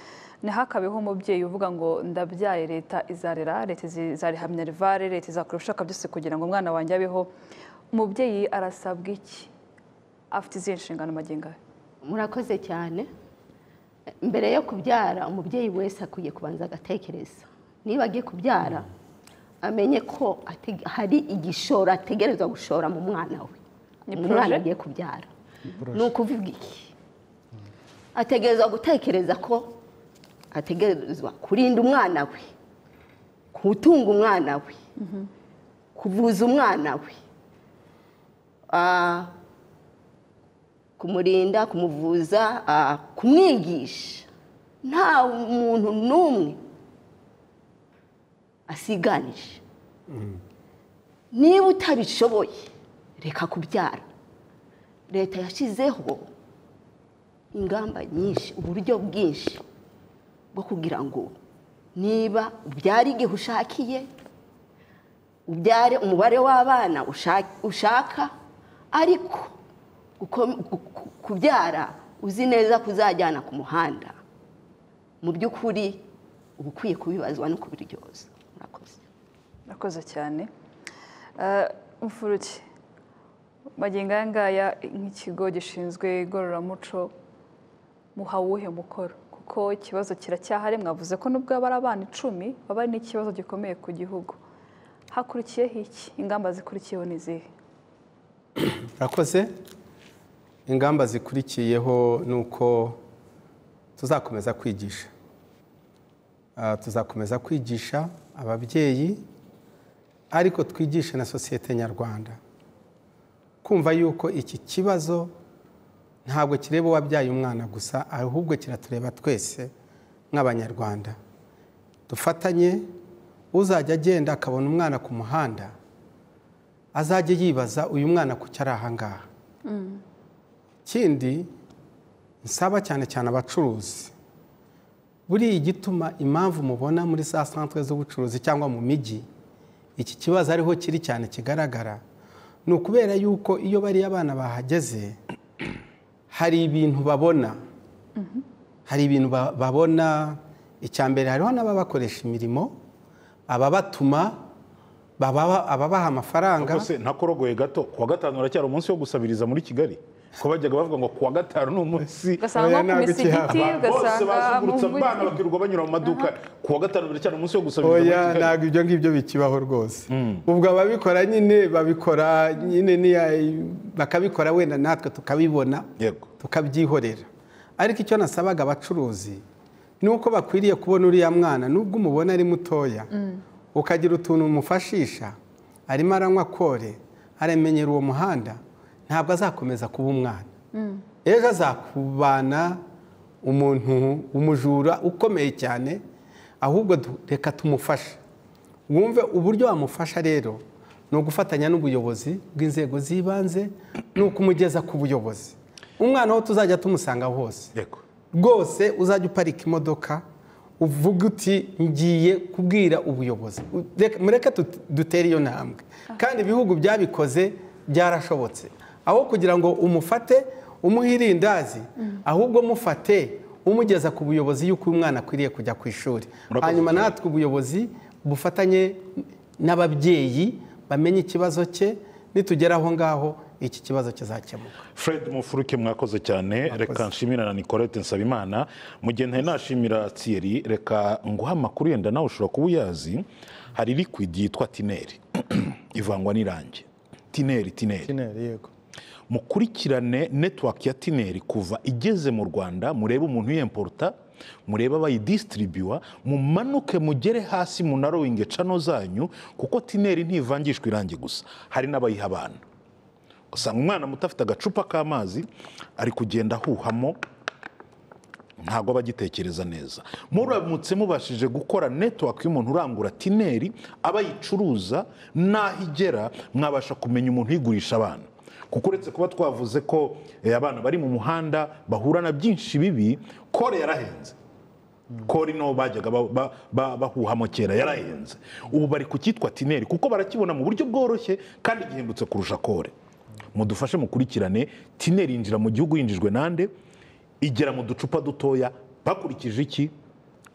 ntihakabeho umubyeyi uvuga ngo ndabyaye leta izarera, leta izarihamya rivare, leta izakoreshaka byose kugira ngo umwana wanjye abeho. Umubyeyi arasabwa iki, afite izihe nshingano amaginga ya? Murakoze cyane. Mbere yo kubyara umubyeyi wese akwiye kubanza agatekereza, niba agiye kubyara amenye ko hari igishoro ategerezwa gushora mu mwana we. Umwana agiye kubyara ni ukuvuga iki, ategerezwa gutekereza ko ategerezwa kurinda umwana we, kutunga umwana we, kuvuza umwana we, kumurinda, kumuvuza, kumwigisha. Nta muntu n'umwe asiganije. Niba utabishoboye reka kubyara. Leta yashyizeho ingamba nyinshi, uburyo bwinshi bwo kugira ngo niba ubyara igihe ushakiye, ubyare umubare w'abana ushaka, ariko kubyara uzi neza kuzajyana ku muhanda. Mu by'ukuri uba ukwiye kubibazwa no kubiryoza. Murakoze cyane. Mufuruki, magingo ngaya nk'ikigo gishinzwe igororamuco muha uwuhe mukoro? Kuko ikibazo kiracyahari, mwavuze ko nubwo ari abana 10 baba ari n'ikibazo gikomeye ku gihugu. Hakurikiyeho iki, ingamba zikurikiyeho ni zihe? Murakoze. Ingamba zikurikiyeho nuko tuzakomeza kwigisha. Tuzakomeza kwigisha ababyeyi, ariko twigisha na sosiyete nyarwanda kumva yuko iki kibazo ntabwo kireba uwabyaye umwana gusa, ahubwo kiratureba twese nk'abanyarwanda. Dufatanye, uzajya agenda akabona umwana ku muhanda azajya yibaza uyu mwana kuki ari aha ngaha. Kindi nsaba cyane cyane abacuruzi, buri igituma impamvu mubona muri za centre z'ubucuruzi cyangwa mu miji iki kibazo ariho kiri cyane kigaragara, ni ukubera yuko iyo bari abana bahageze hari ibintu babona. Hari ibintu babona. Icyambere hariho n'ababakoresha imirimo, ababatuma, ababaha amafaranga. Kose ntakorogoye gato, kuwa gatanu uracyari umunsi wo gusabiriza muri Kigali, ko bajyaga bavuga ngo kuwa gatanu n'umunsi gasanga ku misigiti, gasanga mu bana bakirwa banyura mu maduka, kuwa gatanu biracyari umunsi wo gusabiriza muri Kigali. Oya, ntabwo ibyo ngibyo bikibaho rwose. Ubwo ababikora nyine babikora nyine bakabikora wenda natwe tukabibona, tukabyihorera. Ariko icyo nasabaga abacuruzi ni uko bakwiriye kubona uriya mwana nubwo umubona ari mutoya, ukagira utuntu umufashisha, arimo aranywa kore, aramenyera uwo muhanda, ntabwo azakomeza kuba umwana. Ejo azakubana umuntu umujura ukomeye cyane, ahubwo reka tumufashe. Wumve uburyo wamufasha rero no gufatanya n'ubuyobozi bw'inzego zibanze no kumugeza ku buyobozi. Umwana ho tuzajya tumusanga hose. Yego. Gose uzajya uparika imodoka uvuga uti ngiye kubwira ubuyobozi. Mureke dutere iyo ntambwe. Kandi ibihugu byabikoze byarashobotse. Aho kugira ngo umufate umuhirindazi ahubwo mufate umugeza ku buyobozi yuko umwana akwiriye kujya ku ishuri. Hanyuma natwe ubuyobozi bufatanye n'ababyeyi bamenye ikibazo cye nitugeraho ngaho iki kibazo kizakemuka. Fred Mufuruki mwakoze cyane, reka nshimira na Nicole Nsabimana, mugende nashimira Thierry, reka nguha amakuru yenda nawe ushobora kubuyazi. Hari liquid yitwa tineri ivangwa n'irange. Tineri yego. Mukurikirane network ya tineri kuva igeze mu Rwanda, murebe umuntu yimporta, mureba abayidistribuwa, mumanuke mugere hasi munarowinge cano zanyu, kuko tineri ntivangishwa irangi gusa, hari n'abayihabana. Usanga umwana mutafite agacupa k'amazi ari kugenda huhamo ntago bagitekereza neza. Muramutse mubashije gukora network y'umuntu urangura tineri, abayicuruza nahigera mwabasha kumenya umuntu yigurisha abana. Kukuretse kuba twavuze ko abana bari mu muhanda bahura na byinshi bibi, kore yarahenze. Kori no bajyaga bahuhamo kera yarahenze. Ubu bari kukitwa tineri kuko barakibona mu buryo bworoshye kandi gihindutse kurusha kore. Mudufashe mukurikirane, tineri injira mu gihugu yinjijwe nande, igera mu ducupa dutoya bakurikije iki?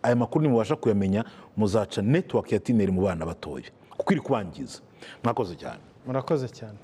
Aya makuru ni mubasha kuyamenya muzaca network ya tineri mu bana batoya kuko iri kubangiza. Murakoze cyane.